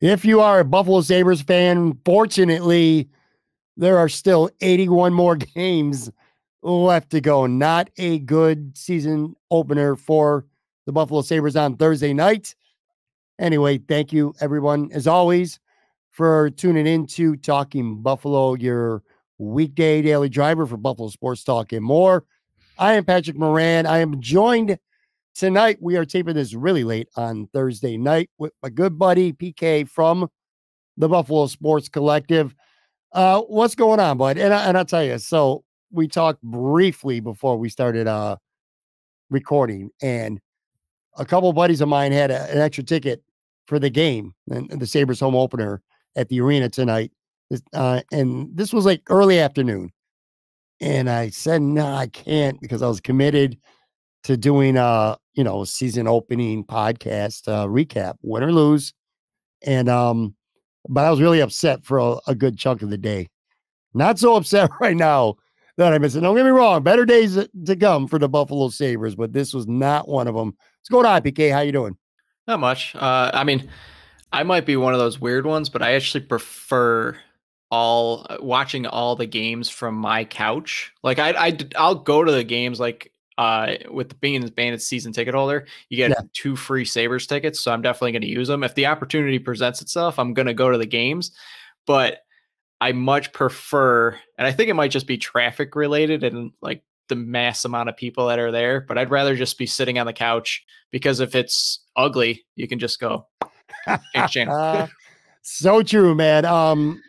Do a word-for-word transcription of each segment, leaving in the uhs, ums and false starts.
If you are a Buffalo Sabres fan, fortunately, there are still eighty-one more games left to go. Not a good season opener for the Buffalo Sabres on Thursday night. Anyway, thank you, everyone, as always, for tuning in to Talking Buffalo, your weekday daily driver for Buffalo Sports Talk and more. I am Patrick Moran. I am joined tonight. We are taping this really late on Thursday night with my good buddy P K from the Buffalo Sports Collective. Uh, what's going on, bud? And, I, and I'll tell you, so we talked briefly before we started uh, recording, and a couple of buddies of mine had a, an extra ticket for the game, and the Sabres home opener at the arena tonight. Uh, and this was like early afternoon. And I said, no, nah, I can't, because I was committed to doing a, you know, season opening podcast uh, recap, win or lose. And, um, but I was really upset for a, a good chunk of the day. Not so upset right now that I missed it. Don't get me wrong, better days to come for the Buffalo Sabres, but this was not one of them. What's going on, P K? How you doing? Not much. Uh, I mean, I might be one of those weird ones, but I actually prefer all watching all the games from my couch. Like I, I I'll go to the games, like uh, with the being the Bandits season ticket holder, you get yeah. two free Sabres tickets. So I'm definitely going to use them. If the opportunity presents itself, I'm going to go to the games, but I much prefer, and I think it might just be traffic related and like the mass amount of people that are there, but I'd rather just be sitting on the couch, because if it's ugly, you can just go. uh, so true, man. Um,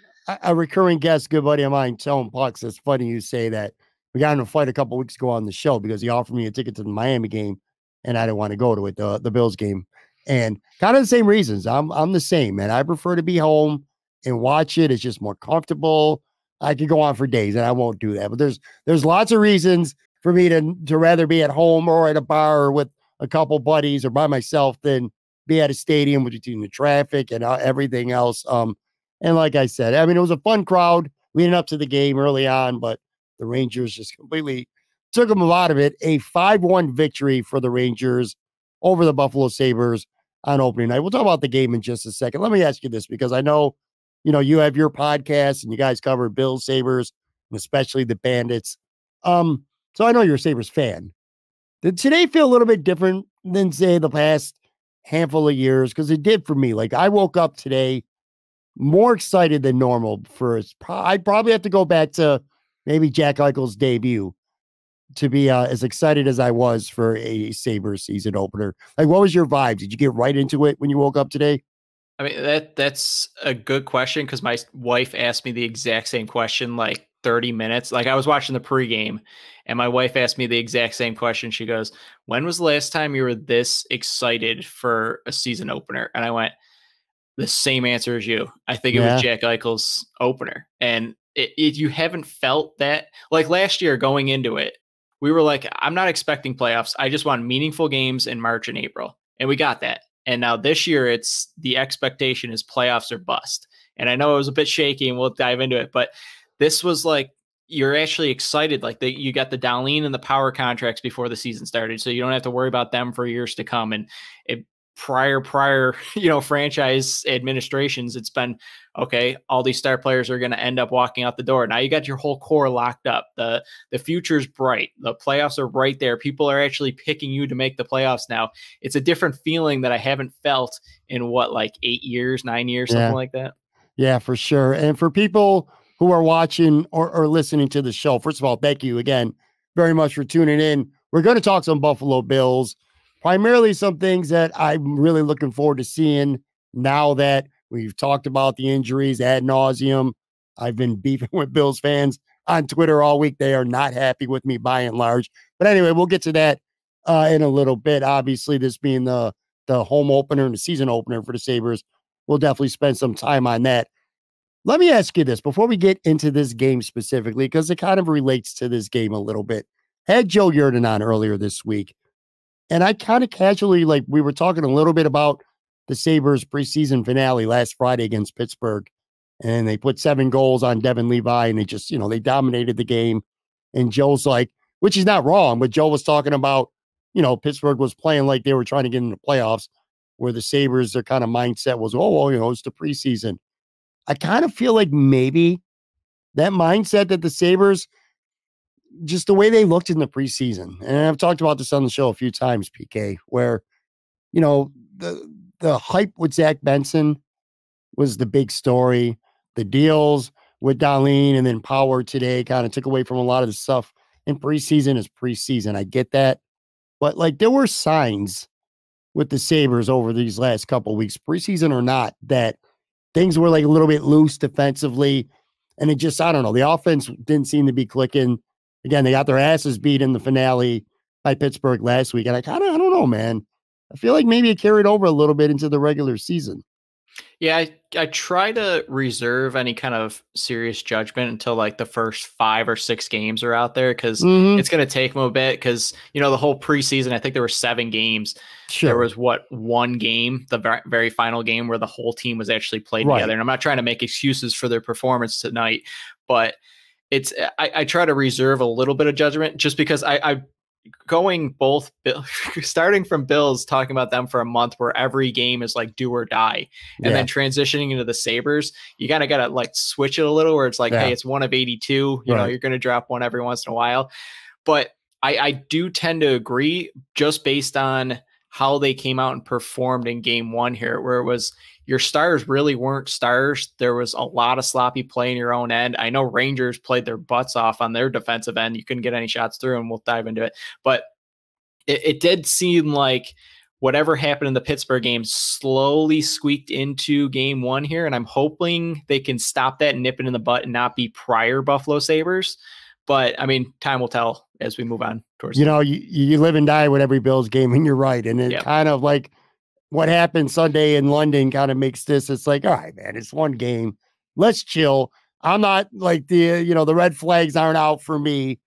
A recurring guest, good buddy of mine, Tone Pucks. It's funny you say that. We got in a fight a couple weeks ago on the show because he offered me a ticket to the Miami game, and I didn't want to go to it, the, the Bills game. And kind of the same reasons. I'm I'm the same, man. I prefer to be home and watch it. It's just more comfortable. I could go on for days, and I won't do that. But there's there's lots of reasons for me to to rather be at home or at a bar or with a couple buddies or by myself than be at a stadium with the traffic and everything else. Um. And like I said, I mean, it was a fun crowd leading up to the game early on, but the Rangers just completely took them out of it. A five one victory for the Rangers over the Buffalo Sabres on opening night. We'll talk about the game in just a second. Let me ask you this, because I know, you know, you have your podcast and you guys cover Bills, Sabres, and especially the Bandits. Um, so I know you're a Sabres fan. Did today feel a little bit different than, say, the past handful of years? Because it did for me. Like, I woke up today more excited than normal for I'd probably have to go back to maybe Jack Eichel's debut to be uh, as excited as I was for a Sabres season opener. Like, what was your vibe? Did you get right into it when you woke up today? I mean, that that's a good question, because my wife asked me the exact same question like thirty minutes. Like, I was watching the pregame, and my wife asked me the exact same question. She goes, "When was the last time you were this excited for a season opener?" And I went, the same answer as you. I think yeah. it was Jack Eichel's opener. And it, it, you haven't felt that. Like last year going into it, we were like, I'm not expecting playoffs. I just want meaningful games in March and April. And we got that. And now this year, it's the expectation is playoffs or bust. And I know it was a bit shaky, and we'll dive into it. But this was like, you're actually excited. Like the, you got the Dahlin and the Power contracts before the season started, so you don't have to worry about them for years to come. And it, prior prior you know franchise administrations, it's been okay, all these star players are going to end up walking out the door. Now you got your whole core locked up. The the future's bright, the playoffs are right there, people are actually picking you to make the playoffs now. It's a different feeling that I haven't felt in what, like eight years, nine years, yeah. something like that. Yeah, for sure. And for people who are watching or, or listening to the show, first of all, thank you again very much for tuning in. We're going to talk some Buffalo Bills. Primarily some things that I'm really looking forward to seeing now that we've talked about the injuries ad nauseum. I've been beefing with Bills fans on Twitter all week. They are not happy with me by and large. But anyway, we'll get to that uh, in a little bit. Obviously, this being the, the home opener and the season opener for the Sabres, we'll definitely spend some time on that. Let me ask you this before we get into this game specifically, because it kind of relates to this game a little bit. Had Joe Yurden on earlier this week. And I kind of casually, like, we were talking a little bit about the Sabres preseason finale last Friday against Pittsburgh. And they put seven goals on Devon Levi, and they just, you know, they dominated the game. And Joe's like, which is not wrong, but Joe was talking about, you know, Pittsburgh was playing like they were trying to get in the playoffs. where the Sabres, their kind of mindset was, oh, well, you know, it's the preseason. I kind of feel like maybe that mindset that the Sabres, just the way they looked in the preseason, and I've talked about this on the show a few times, P K, where, you know, the the hype with Zach Benson was the big story. The deals with Dahlin and then Power today kind of took away from a lot of the stuff. And preseason is preseason. I get that. But, like, there were signs with the Sabres over these last couple of weeks, preseason or not, that things were, like, a little bit loose defensively. And it just, I don't know, the offense didn't seem to be clicking. Again, they got their asses beat in the finale by Pittsburgh last week. And I kind of, I don't know, man. I feel like maybe it carried over a little bit into the regular season. Yeah, I, I try to reserve any kind of serious judgment until like the first five or six games are out there, because mm-hmm. it's going to take them a bit, because, you know, the whole preseason, I think there were seven games. Sure. There was, what, one game, the very final game where the whole team was actually played right. together. And I'm not trying to make excuses for their performance tonight, but it's I, I try to reserve a little bit of judgment just because I, I going both starting from Bills, talking about them for a month where every game is like do or die, and yeah. then transitioning into the Sabres, you kind of got to like switch it a little where it's like, yeah. hey, it's one of eighty-two, you right. know, you're going to drop one every once in a while. But I, I do tend to agree just based on how they came out and performed in game one here, where it was your stars really weren't stars. There was a lot of sloppy play in your own end. I know Rangers played their butts off on their defensive end. You couldn't get any shots through, and we'll dive into it. But it, it did seem like whatever happened in the Pittsburgh game slowly squeaked into game one here, and I'm hoping they can stop that and nip it in the butt and not be prior Buffalo Sabres. But, I mean, time will tell as we move on. Towards you know, you, you live and die with every Bills game, and you're right. And it yep. kind of like what happened Sunday in London kind of makes this. It's like, all right, man, it's one game. Let's chill. I'm not like the, you know, the red flags aren't out for me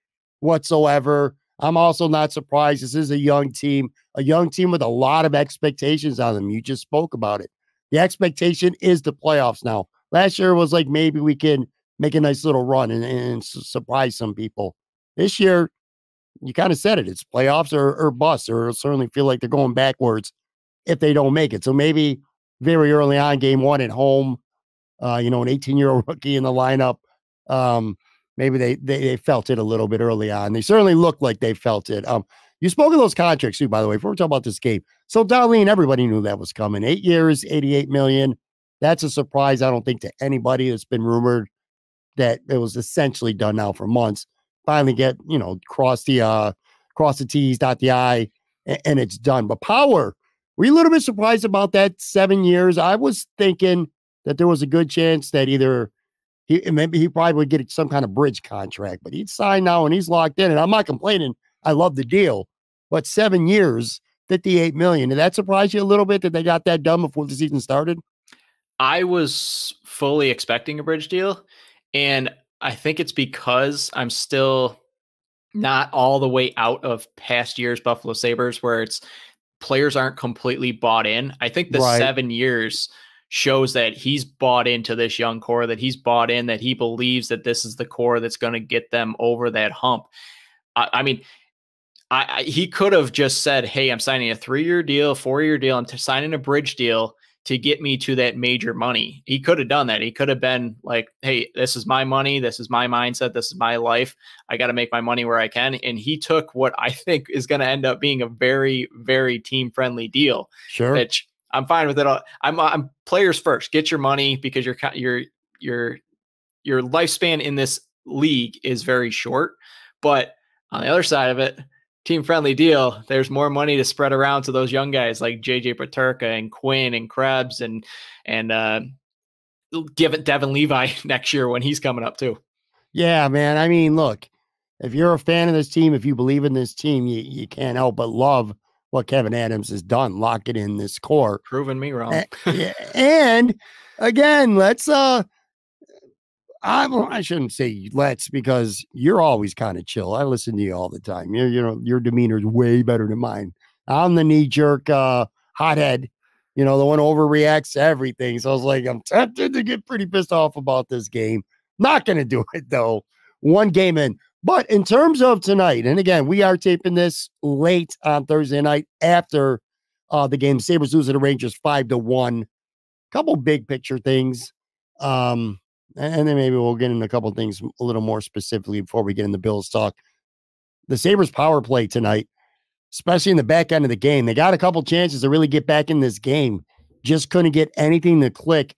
whatsoever. I'm also not surprised. This is a young team, a young team with a lot of expectations on them. You just spoke about it. The expectation is the playoffs now. Last year was like, maybe we can make a nice little run and, and surprise some people. This year, you kind of said it. It's playoffs or, or bust, or certainly feel like they're going backwards if they don't make it. So maybe very early on, game one at home, uh, you know, an eighteen-year-old rookie in the lineup, um, maybe they, they they felt it a little bit early on. They certainly looked like they felt it. Um, you spoke of those contracts, too, by the way, before we talk about this game. So Dahlin, everybody knew that was coming. Eight years, eighty-eight million dollars. That's a surprise, I don't think, to anybody. That's been rumored that it was essentially done now for months. Finally get, you know, cross the uh, cross the T's, dot the I, and, and it's done. But Power, were you a little bit surprised about that seven years? I was thinking that there was a good chance that either he maybe he probably would get some kind of bridge contract, but he'd signed now and he's locked in. And I'm not complaining. I love the deal, but seven years, fifty-eight million dollars. Did that surprise you a little bit that they got that done before the season started? I was fully expecting a bridge deal, and I think it's because I'm still not all the way out of past years Buffalo Sabres where it's players aren't completely bought in. I think the right. seven years shows that he's bought into this young core, that he's bought in, that he believes that this is the core that's going to get them over that hump. I, I mean, I, I, he could have just said, hey, I'm signing a three-year deal, four-year deal, I'm signing a bridge deal to get me to that major money. He could have done that. He could have been like, hey, this is my money. This is my mindset. This is my life. I got to make my money where I can. And he took what I think is going to end up being a very, very team friendly deal. Sure. Which I'm fine with it all. I'm, I'm players first. Get your money, because your, your, your, your lifespan in this league is very short. But on the other side of it, team-friendly deal, there's more money to spread around to those young guys like J J Peterka and Quinn and Krebs and and uh, give it Devon Levi next year when he's coming up too. Yeah, man. I mean, look, if you're a fan of this team, if you believe in this team, you, you can't help but love what Kevin Adams has done, locking in this core. Proving me wrong. and, and, again, let's uh, I, I shouldn't say let's, because you're always kind of chill. I listen to you all the time. You're, you know, your demeanor is way better than mine. I'm the knee jerk, uh, hothead, you know, the one who overreacts to everything. So I was like, I'm tempted to get pretty pissed off about this game. Not going to do it though. One game in, but in terms of tonight, and again, we are taping this late on Thursday night after uh, the game. Sabres lose to the Rangers five to one. Couple big picture things. Um, and then maybe we'll get into a couple of things a little more specifically before we get into Bills talk. The Sabres power play tonight, especially in the back end of the game, they got a couple chances to really get back in this game. Just couldn't get anything to click.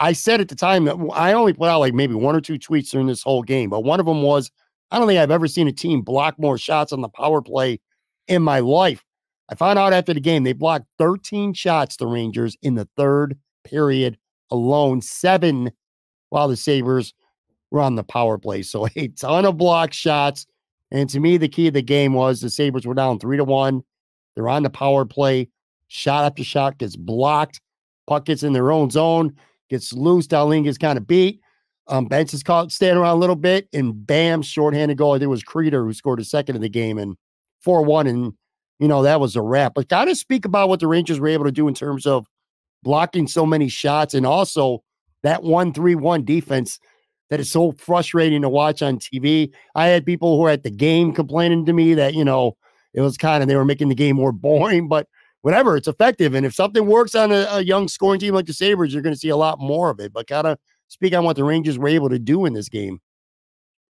I said at the time that I only put out like maybe one or two tweets during this whole game, but one of them was, I don't think I've ever seen a team block more shots on the power play in my life. I found out after the game, they blocked thirteen shots, the Rangers, in the third period alone, seven while the Sabres were on the power play. So a ton of blocked shots. And to me, the key of the game was the Sabres were down three to one. They're on the power play. Shot after shot gets blocked. Puck gets in their own zone, gets loose. Dahlin gets kind of beat. Um, Bench is caught standing around a little bit, and bam, shorthanded goal. I think it was Kreider who scored a second of the game, and four one, and, you know, that was a wrap. But got to speak about what the Rangers were able to do in terms of blocking so many shots, and also that one three one defense that is so frustrating to watch on T V. I had people who were at the game complaining to me that, you know, it was kind of, they were making the game more boring, but whatever, it's effective. And if something works on a, a young scoring team like the Sabres, you're going to see a lot more of it. But got to speak on what the Rangers were able to do in this game.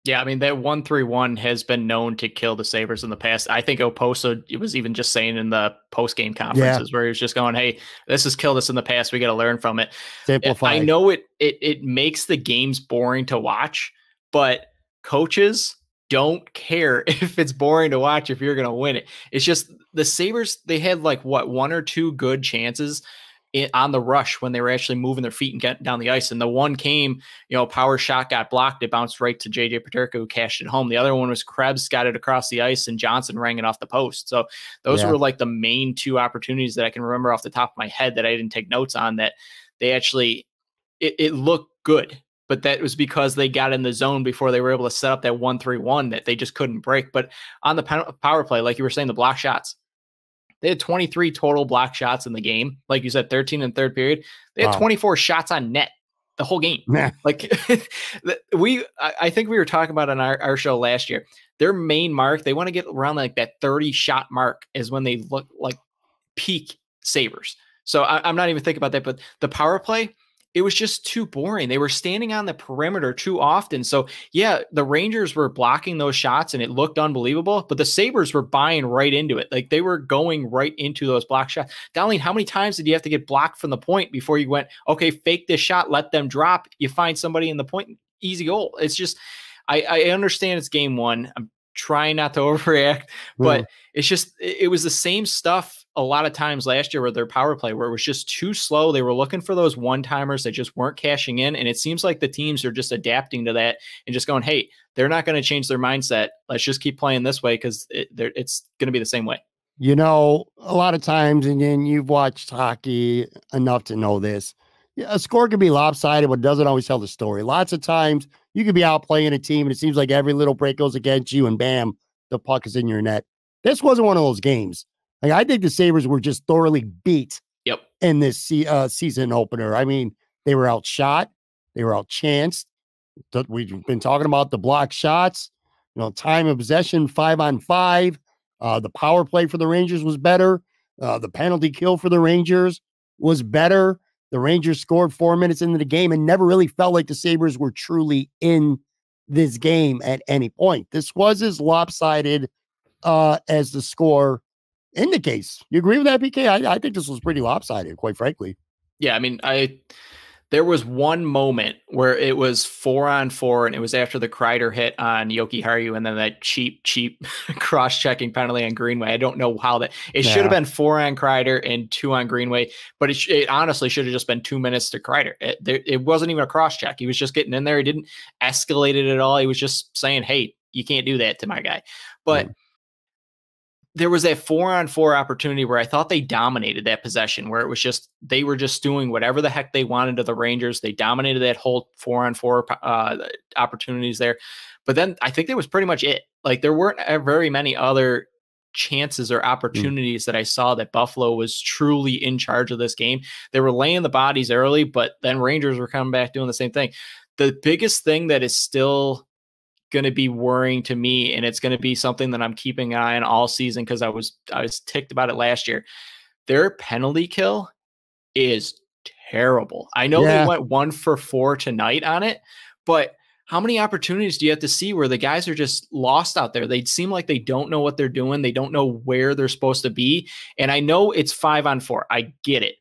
Yeah, I mean, that one three one has been known to kill the Sabres in the past. I think Oposo was even just saying in the post-game conferences, yeah, where he was just going, hey, this has killed us in the past. We got to learn from it. Simplify. I know it, it, it makes the games boring to watch, but coaches don't care if it's boring to watch if you're going to win it. It's just the Sabres, they had like, what, one or two good chances on the rush when they were actually moving their feet and getting down the ice. And the one came, you know, power shot got blocked. It bounced right to J J Peterka, who cashed it home. The other one was Krebs got it across the ice and Johnson rang it off the post. So those yeah. were like the main two opportunities that I can remember off the top of my head that I didn't take notes on, that they actually, it, it looked good, but that was because they got in the zone before they were able to set up that one, three, one that they just couldn't break. But on the power play, like you were saying, the block shots, they had twenty-three total block shots in the game. Like you said, thirteen in third period. They had wow. twenty-four shots on net the whole game. Nah. Like we, I think we were talking about on our, our show last year, their main mark, they want to get around like that thirty shot mark is when they look like peak Sabres. So I, I'm not even thinking about that, but the power play, it was just too boring. They were standing on the perimeter too often. So yeah, the Rangers were blocking those shots and it looked unbelievable, but the Sabres were buying right into it. Like they were going right into those block shots. Dahlin, how many times did you have to get blocked from the point before you went, okay, fake this shot, let them drop. You find somebody in the point, easy goal. It's just, I, I understand it's game one. I'm trying not to overreact, but mm. it's just, it was the same stuff a lot of times last year with their power play, where it was just too slow. They were looking for those one timers that just weren't cashing in. And it seems like the teams are just adapting to that and just going, hey, they're not going to change their mindset. Let's just keep playing this way, because it, it's going to be the same way. You know, a lot of times, and then you've watched hockey enough to know this, a score can be lopsided, but doesn't always tell the story. Lots of times you could be out playing a team and it seems like every little break goes against you and bam, the puck is in your net. This wasn't one of those games. Like, I think the Sabres were just thoroughly beat yep. in this uh, season opener. I mean, they were outshot. They were outchanced. We've been talking about the block shots, you know, time of possession, five on five. Uh, the power play for the Rangers was better. Uh, the penalty kill for the Rangers was better. The Rangers scored four minutes into the game and never really felt like the Sabres were truly in this game at any point. This was as lopsided uh, as the score indicates. You agree with that, P K? I, I think this was pretty lopsided, quite frankly. Yeah, I mean, I there was one moment where it was four on four, and it was after the Kreider hit on Jokiharju, and then that cheap, cheap cross-checking penalty on Greenway. I don't know how that it yeah. should have been four on Kreider and two on Greenway, but it, it honestly should have just been two minutes to Kreider. It, there, it wasn't even a cross-check. He was just getting in there. He didn't escalate it at all. He was just saying, "Hey, you can't do that to my guy." But mm. there was that four on four opportunity where I thought they dominated that possession, where it was just, they were just doing whatever the heck they wanted to the Rangers. They dominated that whole four on four uh, opportunities there. But then I think that was pretty much it. Like there weren't very many other chances or opportunities mm. that I saw that Buffalo was truly in charge of this game. They were laying the bodies early, but then Rangers were coming back doing the same thing. The biggest thing that is still going to be worrying to me, and it's going to be something that I'm keeping an eye on all season, because I was I was ticked about it last year. their penalty kill is terrible. I know yeah. they went one for four tonight on it, but how many opportunities do you have to see where the guys are just lost out there? They seem like they don't know what they're doing. They don't know where they're supposed to be. And I know it's five on four. I get it.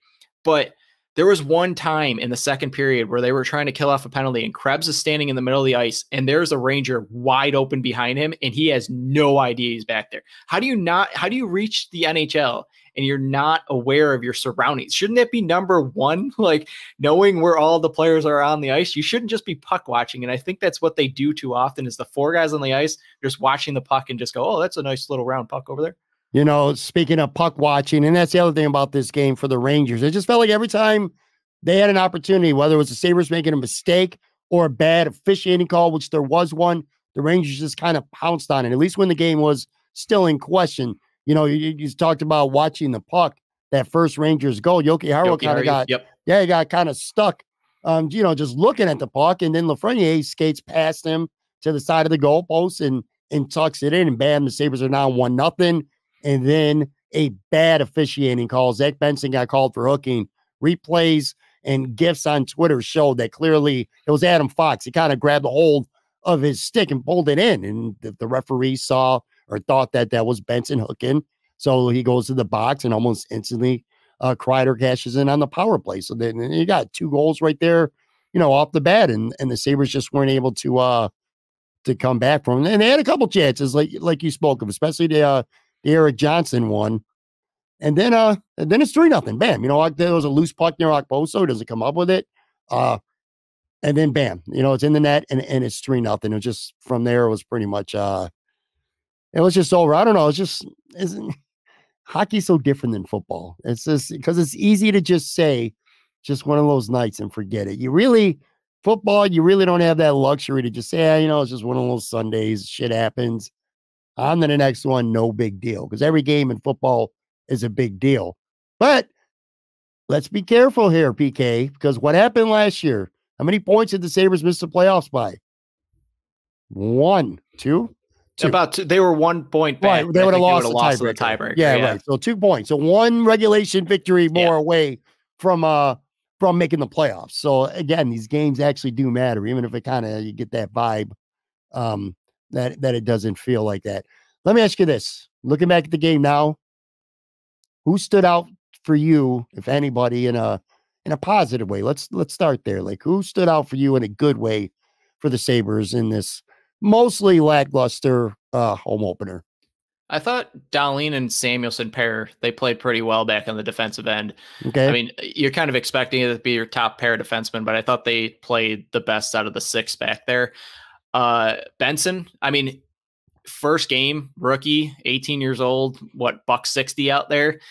But there was one time in the second period where they were trying to kill off a penalty, and Krebs is standing in the middle of the ice, and there's a Ranger wide open behind him, and he has no idea he's back there. How do you not? How do you reach the N H L and you're not aware of your surroundings? Shouldn't that be number one? Like, knowing where all the players are on the ice, you shouldn't just be puck watching. And I think that's what they do too often, is the four guys on the ice just watching the puck and just go, oh, that's a nice little round puck over there. You know, speaking of puck watching, and that's the other thing about this game for the Rangers, it just felt like every time they had an opportunity, whether it was the Sabres making a mistake or a bad officiating call, which there was one, the Rangers just kind of pounced on it, at least when the game was still in question. You know, you, you talked about watching the puck, that first Rangers goal. Jokiharju kind of got, yep. yeah, he got kind of stuck, um, you know, just looking at the puck. And then Lafreniere skates past him to the side of the goalpost and, and tucks it in. And bam, the Sabres are now one nothing. And then a bad officiating call. Zach Benson got called for hooking. Replays and GIFs on Twitter showed that clearly it was Adam Fox. He kind of grabbed a hold of his stick and pulled it in. And the, the referee saw or thought that that was Benson hooking. So he goes to the box, and almost instantly uh, Kreider cashes in on the power play. So then you got two goals right there, you know, off the bat. And, and the Sabres just weren't able to uh, to come back from it. And they had a couple chances, like like you spoke of, especially the uh, – Eric Johnson won. And then uh and then it's three nothing. Bam. You know, there was a loose puck near Okposo. He doesn't come up with it. Uh and then bam, you know, it's in the net and, and it's three nothing. It was just from there, it was pretty much uh it was just over. I don't know. It's just isn't hockey's so different than football. It's just because it's easy to just say just one of those nights and forget it. You really football, you really don't have that luxury to just say, yeah, you know, it's just one of those Sundays, shit happens. On to the next one, no big deal, because every game in football is a big deal. But let's be careful here, P K, because what happened last year? How many points did the Sabres miss the playoffs by? One, two, two. About two, they were one point back. Right, they would have lost, lost the tiebreaker. Yeah, yeah, right. So two points. So one regulation victory more yeah. away from uh from making the playoffs. So again, these games actually do matter, even if it kind of you get that vibe. Um. That, that it doesn't feel like that. Let me ask you this. Looking back at the game now, who stood out for you, if anybody, in a in a positive way? Let's let's start there. Like, who stood out for you in a good way for the Sabres in this mostly lackluster uh, home opener? I thought Dahlin and Samuelson pair, they played pretty well back on the defensive end. Okay. I mean, you're kind of expecting it to be your top pair defenseman, but I thought they played the best out of the six back there. Uh, Benson, I mean, first game, rookie, eighteen years old, what, buck sixty out there.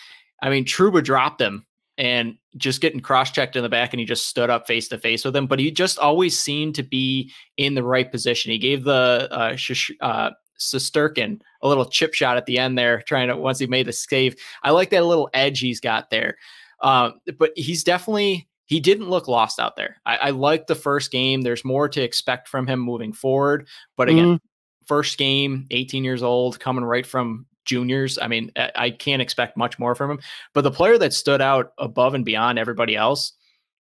I mean, Trouba dropped him and just getting cross-checked in the back, and he just stood up face-to-face with him. But he just always seemed to be in the right position. He gave the uh, Shish uh, Shesterkin a little chip shot at the end there, trying to, once he made the save. I like that little edge he's got there. Uh, but he's definitely... He didn't look lost out there. I, I like the first game. There's more to expect from him moving forward. But again, mm-hmm. first game, eighteen years old, coming right from juniors. I mean, I, I can't expect much more from him. But the player that stood out above and beyond everybody else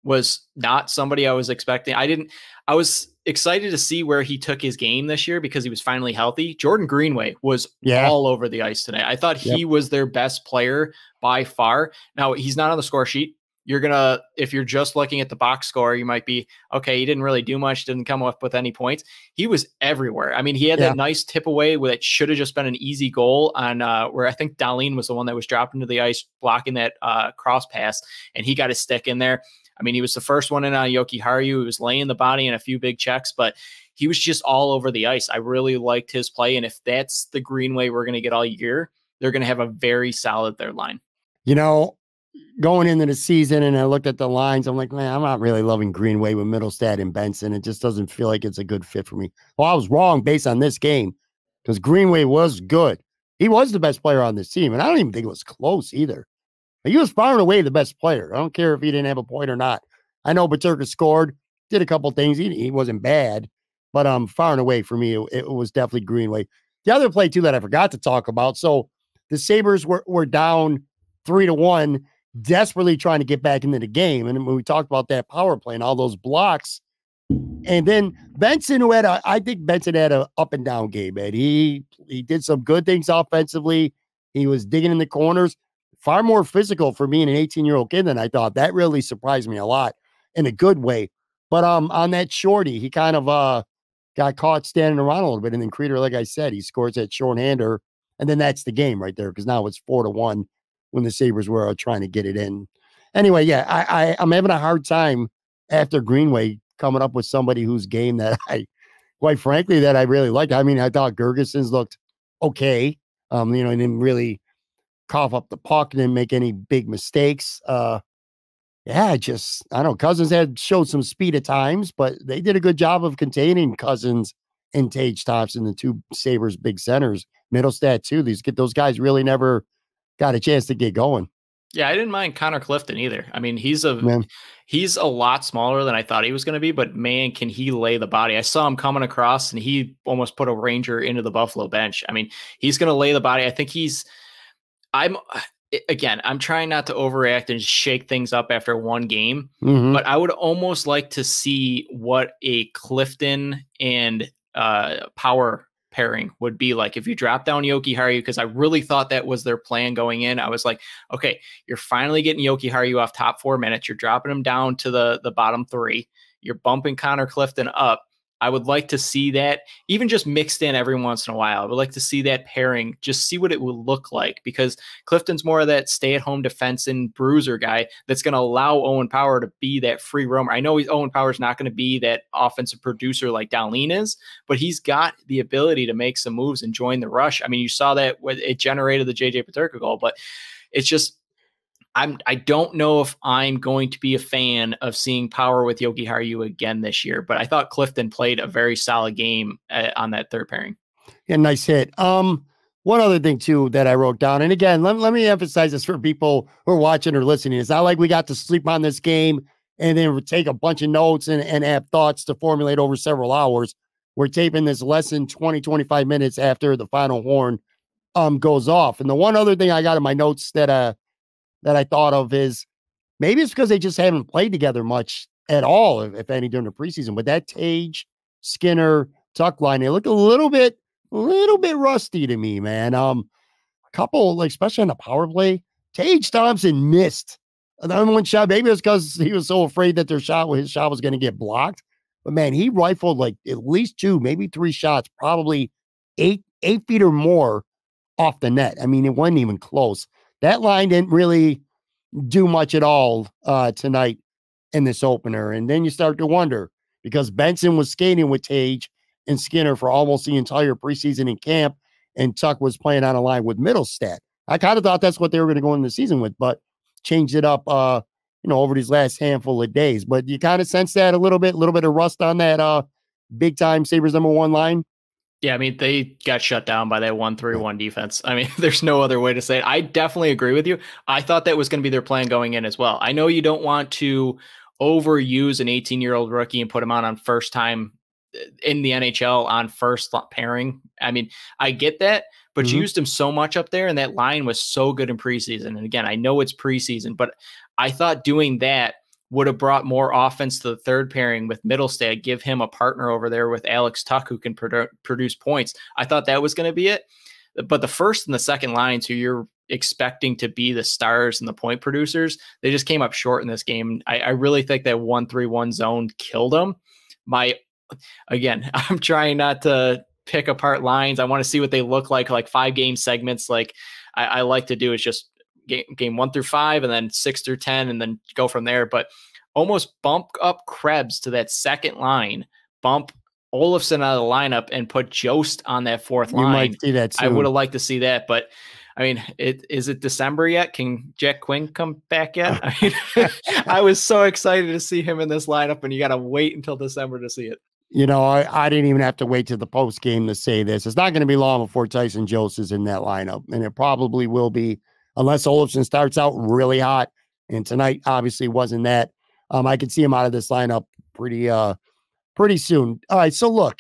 was not somebody I was expecting. I didn't. I was excited to see where he took his game this year because he was finally healthy. Jordan Greenway was yeah. all over the ice today. I thought yep. he was their best player by far. Now, he's not on the score sheet. You're going to, if you're just looking at the box score, you might be, okay, he didn't really do much, didn't come up with any points. He was everywhere. I mean, he had yeah. that nice tip away where it should have just been an easy goal on uh, where I think Dahlin was the one that was dropped into the ice, blocking that uh, cross pass, and he got his stick in there. I mean, he was the first one in on Jokiharju. He was laying the body in a few big checks, but he was just all over the ice. I really liked his play, and if that's the Greenway we're going to get all year, they're going to have a very solid third line. You know, going into the season, and I looked at the lines, I'm like, man, I'm not really loving Greenway with Mittelstadt and Benson. It just doesn't feel like it's a good fit for me. Well, I was wrong based on this game because Greenway was good. He was the best player on this team, and I don't even think it was close either. But he was far and away the best player. I don't care if he didn't have a point or not. I know Peterka scored, did a couple things. He, he wasn't bad, but um, far and away for me, it, it was definitely Greenway. The other play, too, that I forgot to talk about, so the Sabres were, were down three to one, desperately trying to get back into the game. And when we talked about that power play and all those blocks, and then Benson, who had a, I think Benson had an up and down game, man. He, he did some good things offensively. He was digging in the corners, far more physical for being an eighteen year old kid than I thought. That really surprised me a lot in a good way. But um, on that shorty, he kind of uh got caught standing around a little bit. And then Kreider, like I said, he scores that shorthander. And then that's the game right there, because now it's four to one when the Sabres were uh, trying to get it in. Anyway, yeah, I, I, I'm having a hard time after Greenway coming up with somebody whose game that I, quite frankly, that I really liked. I mean, I thought Gergeson's looked okay. Um, you know, he didn't really cough up the puck, didn't make any big mistakes. Uh, yeah, just, I don't know. Cousins had showed some speed at times, but they did a good job of containing Cousins and Tage Thompson, the two Sabres big centers. Mittelstadt too. These get those guys really never got a chance to get going. Yeah, I didn't mind Connor Clifton either. I mean, he's a man. He's a lot smaller than I thought he was going to be, but man, can he lay the body. I saw him coming across, and he almost put a Ranger into the Buffalo bench. I mean, he's going to lay the body. I think he's I'm again, I'm trying not to overreact and shake things up after one game, mm-hmm. but I would almost like to see what a Clifton and uh, Power pairing would be like if you drop down Jokiharju, because I really thought that was their plan going in. I was like, okay, you're finally getting Jokiharju off top four minutes. You're dropping him down to the, the bottom three. You're bumping Connor Clifton up. I would like to see that even just mixed in every once in a while. I would like to see that pairing, just see what it would look like, because Clifton's more of that stay-at-home defense and bruiser guy that's going to allow Owen Power to be that free roamer. I know he's, Owen Power's not going to be that offensive producer like Dahlin is, but he's got the ability to make some moves and join the rush. I mean, you saw that it generated the J J Peterka goal, but it's just I'm, I don't know if I'm going to be a fan of seeing Power with Jokiharju again this year, but I thought Clifton played a very solid game uh, on that third pairing. Yeah, nice hit. Um, one other thing, too, that I wrote down, and again, let, let me emphasize this for people who are watching or listening. It's not like we got to sleep on this game and then take a bunch of notes and, and have thoughts to formulate over several hours. We're taping this less than twenty, twenty-five minutes after the final horn um, goes off. And the one other thing I got in my notes that uh, that I thought of is maybe it's because they just haven't played together much at all, if, if any, during the preseason. But that Tage, Skinner, Tuch line, they look a little bit, a little bit rusty to me, man. Um, a couple, like, especially on the power play, Tage Thompson missed the number one shot. Maybe it's because he was so afraid that their shot, his shot was going to get blocked. But man, he rifled like at least two, maybe three shots, probably eight, eight feet or more off the net. I mean, it wasn't even close. That line didn't really do much at all uh, tonight in this opener. And then you start to wonder, because Benson was skating with Tage and Skinner for almost the entire preseason in camp, and Tuch was playing on a line with Mittelstadt. I kind of thought that's what they were going to go into the season with, but changed it up uh, you know, over these last handful of days. But you kind of sense that a little bit, a little bit of rust on that uh, big-time Sabres number one line. Yeah, I mean, they got shut down by that one three one defense. I mean, there's no other way to say it. I definitely agree with you. I thought that was going to be their plan going in as well. I know you don't want to overuse an eighteen-year-old rookie and put him on on first time in the N H L on first pairing. I mean, I get that, but mm-hmm. you used him so much up there, and that line was so good in preseason. And again, I know it's preseason, but I thought doing that would have brought more offense to the third pairing with Mittelstadt, give him a partner over there with Alex Tuch, who can produ produce points. I thought that was going to be it. But the first and the second lines, who you're expecting to be the stars and the point producers, they just came up short in this game. I, I really think that one three one zone killed them. My, again, I'm trying not to pick apart lines. I want to see what they look like, like five-game segments. Like I, I like to do is just Game, game one through five, and then six through ten, and then go from there. But almost bump up Krebs to that second line, bump Olofsson out of the lineup, and put Jost on that fourth you line. Might see that too. I would have liked to see that, but I mean, it, is it December yet? Can Jack Quinn come back yet? I mean, I was so excited to see him in this lineup, and you got to wait until December to see it. You know, I, I didn't even have to wait to the post game to say this. It's not going to be long before Tyson Jost is in that lineup, and it probably will be, unless Olofsson starts out really hot. And tonight obviously wasn't that. Um, I could see him out of this lineup pretty uh, pretty soon. All right, so look,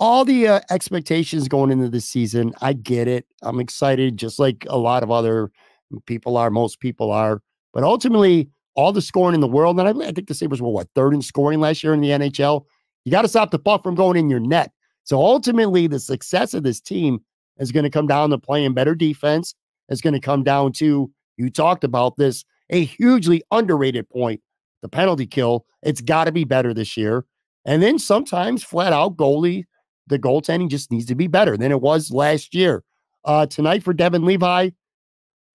all the uh, expectations going into the season, I get it. I'm excited, just like a lot of other People are, most people are. But ultimately, all the scoring in the world, and I, I think the Sabres were, what, third in scoring last year in the N H L? You got to stop the puck from going in your net. So ultimately, the success of this team is going to come down to playing better defense. It's going to come down to, you talked about this, a hugely underrated point, the penalty kill. It's got to be better this year. And then sometimes flat out goalie, the goaltending just needs to be better than it was last year. Uh, tonight for Devon Levi,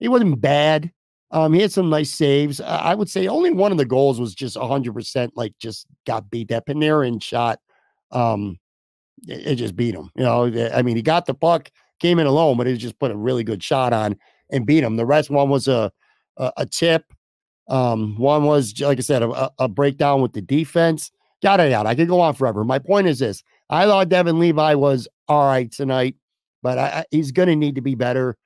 he wasn't bad. Um, he had some nice saves. Uh, I would say only one of the goals was just one hundred percent, like just got beat. That Panarin shot, um, it, it just beat him. You know, I mean, he got the puck, came in alone, but he just put a really good shot on and beat him. The rest, one was a a, a tip. Um, one was, like I said, a, a breakdown with the defense. Got it out. I could go on forever. My point is this. I thought Devon Levi was all right tonight, but I, I, he's going to need to be better.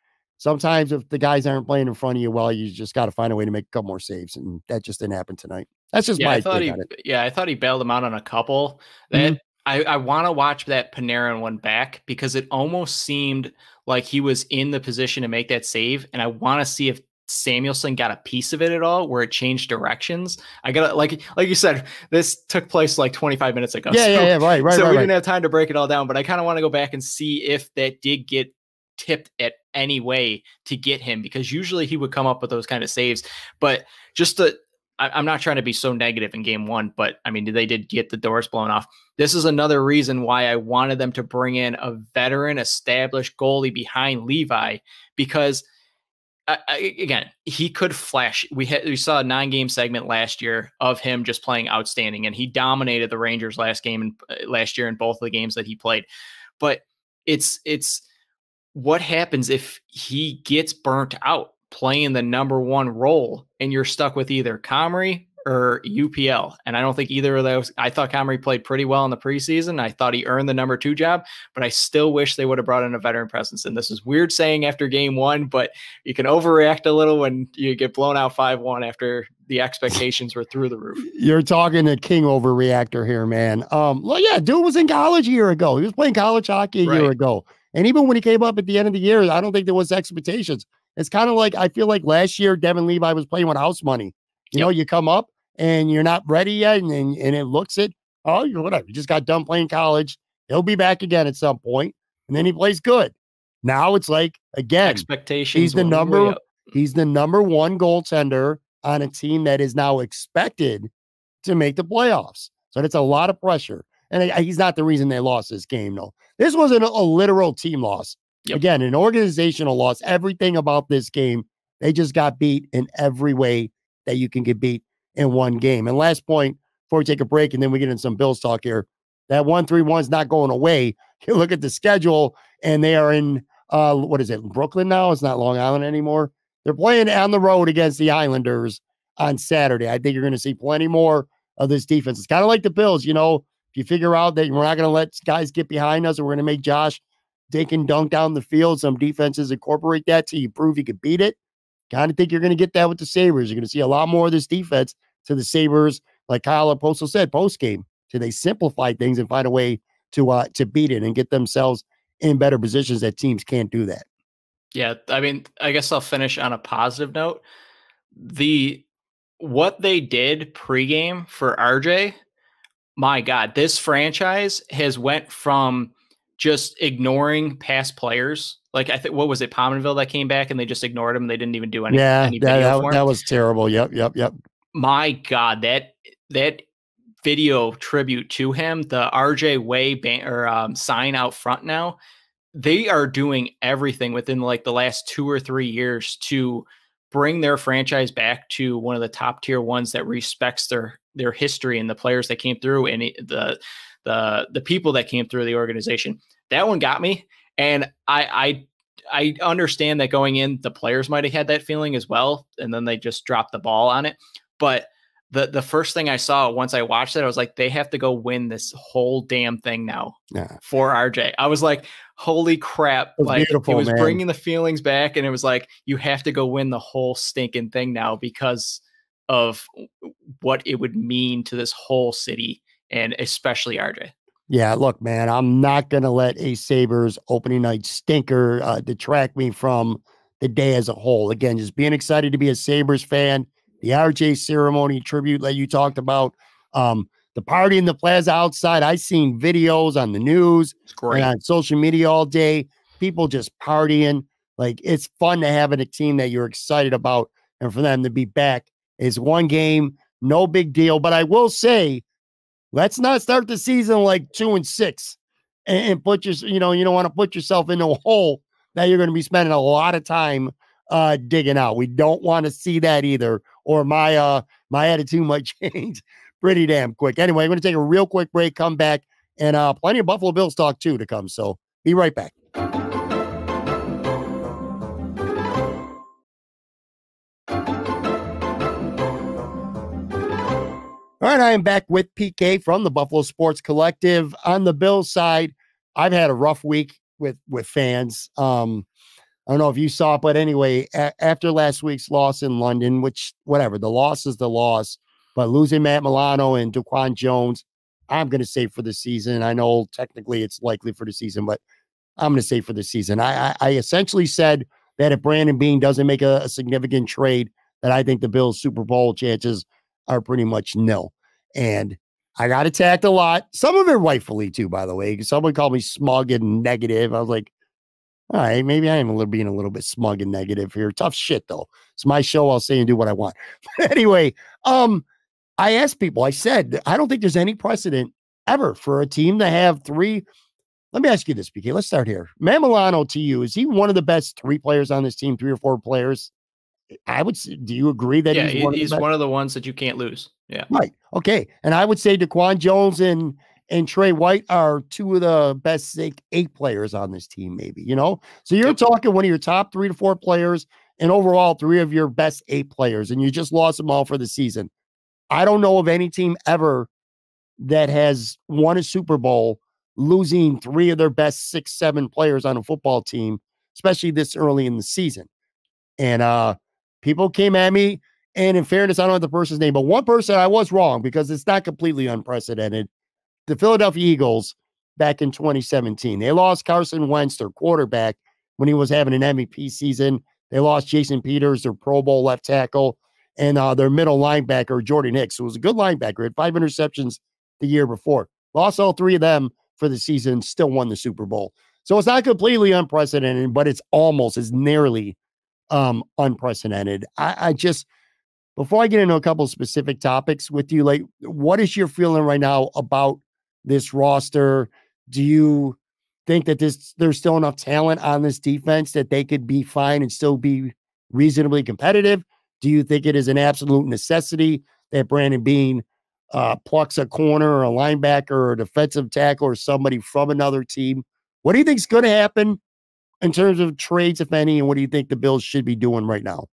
Sometimes if the guys aren't playing in front of you, well, you just got to find a way to make a couple more saves, and that just didn't happen tonight. That's just yeah, my I thought he, it. Yeah, I thought he bailed him out on a couple. That, mm-hmm. I, I want to watch that Panarin one back because it almost seemed like he was in the position to make that save, and I want to see if Samuelson got a piece of it at all where it changed directions. I got like like you said, this took place like twenty-five minutes ago. Yeah, so, yeah, yeah, right, right. So right, we right. didn't have time to break it all down, but I kind of want to go back and see if that did get tipped at any way to get him, because usually he would come up with those kind of saves. But just to, I, I'm not trying to be so negative in game one, but I mean, they did get the doors blown off. This is another reason why I wanted them to bring in a veteran established goalie behind Levi, because I, I, again, he could flash. We had, we saw a nine game segment last year of him just playing outstanding, and he dominated the Rangers last game and uh, last year in both of the games that he played. But it's, it's what happens if he gets burnt out playing the number one role, and you're stuck with either Comrie or U P L. And I don't think either of those, I thought Comrie played pretty well in the preseason. I thought he earned the number two job, but I still wish they would have brought in a veteran presence. And this is weird saying after game one, but you can overreact a little when you get blown out five one after the expectations were through the roof. You're talking to King overreactor here, man. Um, well, yeah, dude was in college a year ago. He was playing college hockey a right. year ago. And even when he came up at the end of the year, I don't think there was expectations. It's kind of like, I feel like last year, Devon Levi was playing with house money. You know, you come up and you're not ready yet, and and, and it looks it, oh, you know, whatever. You just got done playing college. He'll be back again at some point, and then he plays good. Now it's like, again, expectations. He's the number. He's the number one goaltender on a team that is now expected to make the playoffs. So that's a lot of pressure. And I, I, he's not the reason they lost this game, though. This wasn't a, a literal team loss. Yep. Again, an organizational loss. Everything about this game, they just got beat in every way that you can get beat in one game. And last point before we take a break, and then we get into some Bills talk here. That one three one is not going away. You look at the schedule, and they are in, uh, what is it, Brooklyn now? It's not Long Island anymore. They're playing on the road against the Islanders on Saturday. I think you're going to see plenty more of this defense. It's kind of like the Bills, you know, if you figure out that we're not going to let guys get behind us, and we're going to make Josh dink and dunk down the field, some defenses incorporate that till you prove you can beat it. Kind of think you're going to get that with the Sabres. You're going to see a lot more of this defense to the Sabres. Like Kyle Postal said, post-game, so they simplify things and find a way to uh, to beat it and get themselves in better positions that teams can't do that. Yeah, I mean, I guess I'll finish on a positive note. The what they did pregame for R J, my God, this franchise has went from just ignoring past players. Like, I think, what was it, Pominville that came back and they just ignored him and they didn't even do anything. Yeah, any that, that, that was terrible. Yep, yep, yep. My God, that that video tribute to him, the R J Way ban or um, sign out front now, they are doing everything within like the last two or three years to bring their franchise back to one of the top tier ones that respects their their history and the players that came through and the the the people that came through the organization. That one got me. And I, I, I understand that going in, the players might have had that feeling as well, and then they just dropped the ball on it. But the the first thing I saw once I watched it, I was like, they have to go win this whole damn thing now yeah. for R J. I was like, holy crap! It was like it was man. bringing the feelings back, and it was like you have to go win the whole stinking thing now because of what it would mean to this whole city and especially R J. Yeah, look, man, I'm not going to let a Sabres opening night stinker uh, detract me from the day as a whole. Again, just being excited to be a Sabres fan. The R J ceremony tribute that you talked about. Um, the party in the plaza outside. I seen videos on the news and on social media all day. People just partying. Like, it's fun to have a team that you're excited about. And for them to be back is one game. No big deal. But I will say, let's not start the season like two and six and, and put your, you know, you don't want to put yourself in a hole that you're going to be spending a lot of time uh, digging out. We don't want to see that either, or my, uh, my attitude might change pretty damn quick. Anyway, I'm going to take a real quick break, come back, and uh, plenty of Buffalo Bills talk too to come. So be right back. All right, I am back with P K from the Buffalo Sports Collective. On the Bills side, I've had a rough week with with fans. Um, I don't know if you saw it, but anyway, a after last week's loss in London, which, whatever, the loss is the loss, but losing Matt Milano and DaQuan Jones, I'm going to say for the season. I know technically it's likely for the season, but I'm going to say for the season. I, I, I essentially said that if Brandon Beane doesn't make a, a significant trade, that I think the Bills' Super Bowl chances are pretty much nil. And I got attacked a lot. Some of it rightfully too, by the way. Someone called me smug and negative. I was like, all right, maybe I am a little, being a little bit smug and negative here. Tough shit though. It's my show. I'll say and do what I want. But anyway, um, I asked people, I said, I don't think there's any precedent ever for a team to have three. Let me ask you this, P K. Let's start here. Matt Milano, to you, is he one of the best three players on this team? Three or four players? I would say, do you agree that yeah, he's, one, he's of one of the ones that you can't lose? Yeah. Right. Okay. And I would say DaQuan Jones and, and Trey White are two of the best like, eight players on this team, maybe, you know? So you're yep. talking one of your top three to four players and overall three of your best eight players, and you just lost them all for the season. I don't know of any team ever that has won a Super Bowl losing three of their best six, seven players on a football team, especially this early in the season. And, uh, people came at me, and in fairness, I don't know the person's name, but one person I was wrong because it's not completely unprecedented. The Philadelphia Eagles back in twenty seventeen, they lost Carson Wentz, their quarterback, when he was having an M V P season. They lost Jason Peters, their Pro Bowl left tackle, and uh, their middle linebacker, Jordan Hicks, who was a good linebacker, had five interceptions the year before. Lost all three of them for the season, still won the Super Bowl. So it's not completely unprecedented, but it's almost as nearly Um, unprecedented. I, I just, before I get into a couple of specific topics with you, like, what is your feeling right now about this roster? Do you think that this, there's still enough talent on this defense that they could be fine and still be reasonably competitive? Do you think it is an absolute necessity that Brandon Beane uh, plucks a corner or a linebacker or a defensive tackle or somebody from another team? What do you think is going to happen in terms of trades, if any, and what do you think the Bills should be doing right now?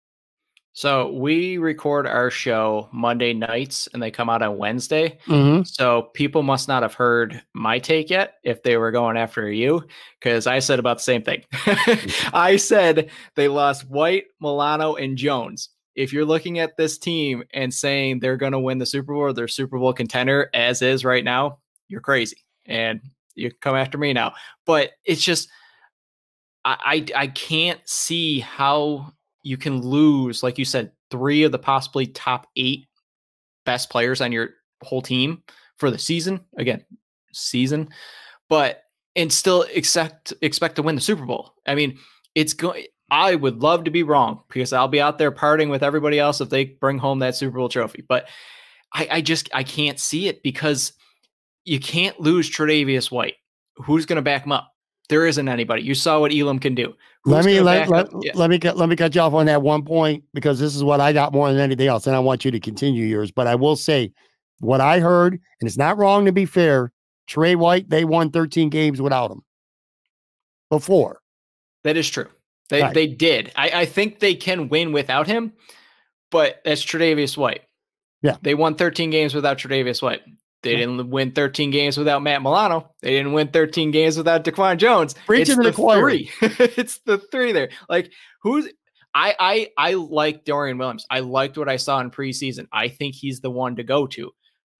So we record our show Monday nights, and they come out on Wednesday. Mm-hmm. So people must not have heard my take yet if they were going after you, because I said about the same thing. I said they lost White, Milano, and Jones. If you're looking at this team and saying they're going to win the Super Bowl, they're Super Bowl contender, as is right now, you're crazy. And you come after me now. But it's just... I, I can't see how you can lose, like you said, three of the possibly top eight best players on your whole team for the season. Again, season, but and still expect expect to win the Super Bowl. I mean, it's going. I would love to be wrong because I'll be out there partying with everybody else if they bring home that Super Bowl trophy. But I, I just I can't see it because you can't lose Tre'Davious White. Who's going to back him up? There isn't anybody. You saw what Elam can do. Who's let me let, let, yeah. let me let me cut you off on that one point because this is what I got more than anything else, and I want you to continue yours. But I will say what I heard, and it's not wrong to be fair. Trey White, they won thirteen games without him before. That is true. They right. they did. I, I think they can win without him, but that's Tre'Davious White. Yeah, they won thirteen games without Tre'Davious White. They didn't win thirteen games without Matt Milano. They didn't win thirteen games without DaQuan Jones. It's the three. It's the three there. Like who's I I I like Dorian Williams. I liked what I saw in preseason. I think he's the one to go to,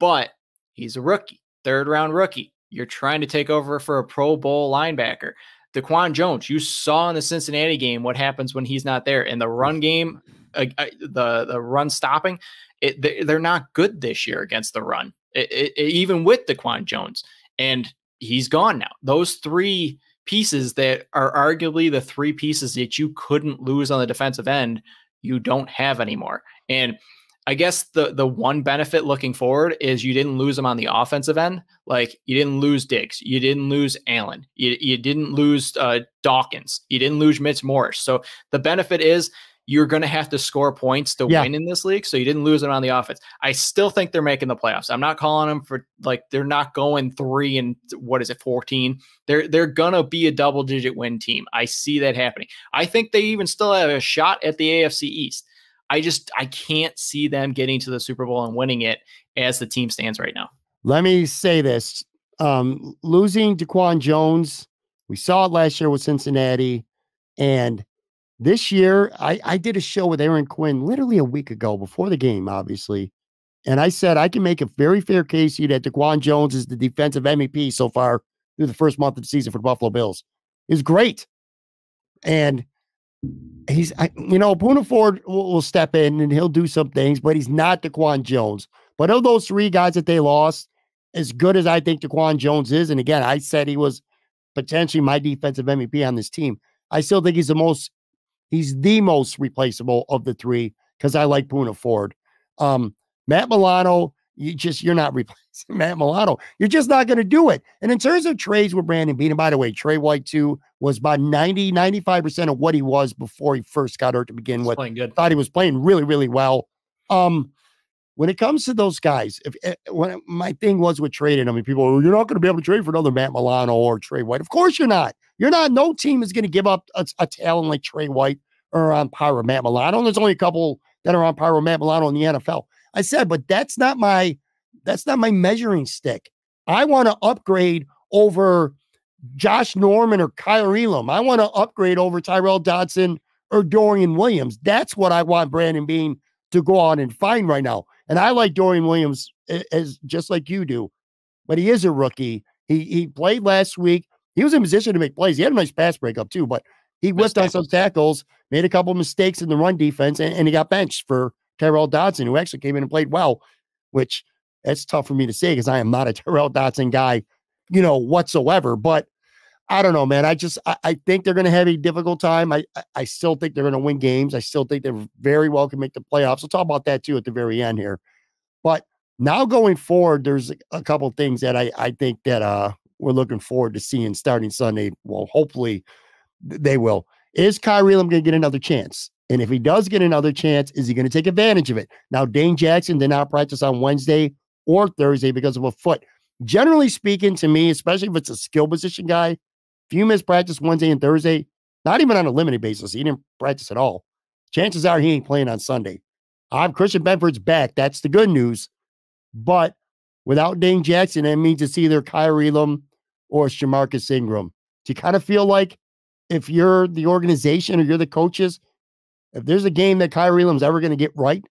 but he's a rookie, third round rookie. You're trying to take over for a Pro Bowl linebacker. DaQuan Jones, you saw in the Cincinnati game what happens when he's not there. And the run game, uh, the the run stopping, it, they're not good this year against the run, it, it, even with DaQuan Jones. And he's gone now. Those three pieces that are arguably the three pieces that you couldn't lose on the defensive end, you don't have anymore. And I guess the the one benefit looking forward is you didn't lose them on the offensive end. Like, you didn't lose Diggs. You didn't lose Allen. You, you didn't lose uh, Dawkins. You didn't lose Mitch Morris. So the benefit is you're going to have to score points to yeah. win in this league. So you didn't lose them on the offense. I still think they're making the playoffs. I'm not calling them for, like, they're not going three and what is it, fourteen. They're, they're going to be a double digit win team. I see that happening. I think they even still have a shot at the A F C East. I just, I can't see them getting to the Super Bowl and winning it as the team stands right now. Let me say this. Um, losing DaQuan Jones, we saw it last year with Cincinnati. And this year, I, I did a show with Aaron Quinn literally a week ago before the game, obviously. And I said, I can make a very fair case here that DaQuan Jones is the defensive M V P so far through the first month of the season for the Buffalo Bills. He's great. And he's, I, you know, Poona Ford will, will step in and he'll do some things, but he's not DaQuan Jones. But of those three guys that they lost, as good as I think DaQuan Jones is, and again, I said he was potentially my defensive M V P on this team, I still think he's the most, he's the most replaceable of the three because I like Poona Ford. Um, Matt Milano, you just, you're not replacing Matt Milano. You're just not going to do it. And in terms of trades with Brandon Beane, and by the way, Trey White too was about ninety, ninety-five percent of what he was before he first got hurt to begin He's with. Playing good. Thought he was playing really, really well. Um, when it comes to those guys, if, if when my thing was with trading, I mean, people, well, you're not going to be able to trade for another Matt Milano or Trey White. Of course you're not. You're not. No team is going to give up a, a talent like Trey White or on par with Matt Milano. There's only a couple that are on par with Matt Milano in the N F L. I said, but that's not my, that's not my measuring stick. I want to upgrade over Josh Norman or Kaiir Elam. I want to upgrade over Tyrel Dodson or Dorian Williams. That's what I want Brandon Beane to go on and find right now. And I like Dorian Williams as, as just like you do, but he is a rookie. He he played last week. He was in position to make plays. He had a nice pass breakup too, but he whipped on some tackles, made a couple of mistakes in the run defense, and, and he got benched for Tyrel Dodson, who actually came in and played well, which that's tough for me to say because I am not a Tyrel Dodson guy, you know, whatsoever. But I don't know, man. I just I, I think they're going to have a difficult time. I I still think they're going to win games. I still think they're very well can make the playoffs. We'll talk about that too at the very end here. But now going forward, there's a couple of things that I I think that uh we're looking forward to seeing starting Sunday. Well, hopefully they will. Is Kaiir Elam going to get another chance? And if he does get another chance, is he going to take advantage of it? Now, Dane Jackson did not practice on Wednesday or Thursday because of a foot. Generally speaking, to me, especially if it's a skill position guy, if you miss practice Wednesday and Thursday, not even on a limited basis, he didn't practice at all, chances are he ain't playing on Sunday. I'm Christian Benford's back. That's the good news. But without Dane Jackson, that means it's either Kaiir Elam or it's Jamarcus Ingram. Do you kind of feel like if you're the organization or you're the coaches, if there's a game that Kaiir Elam's ever going to get right,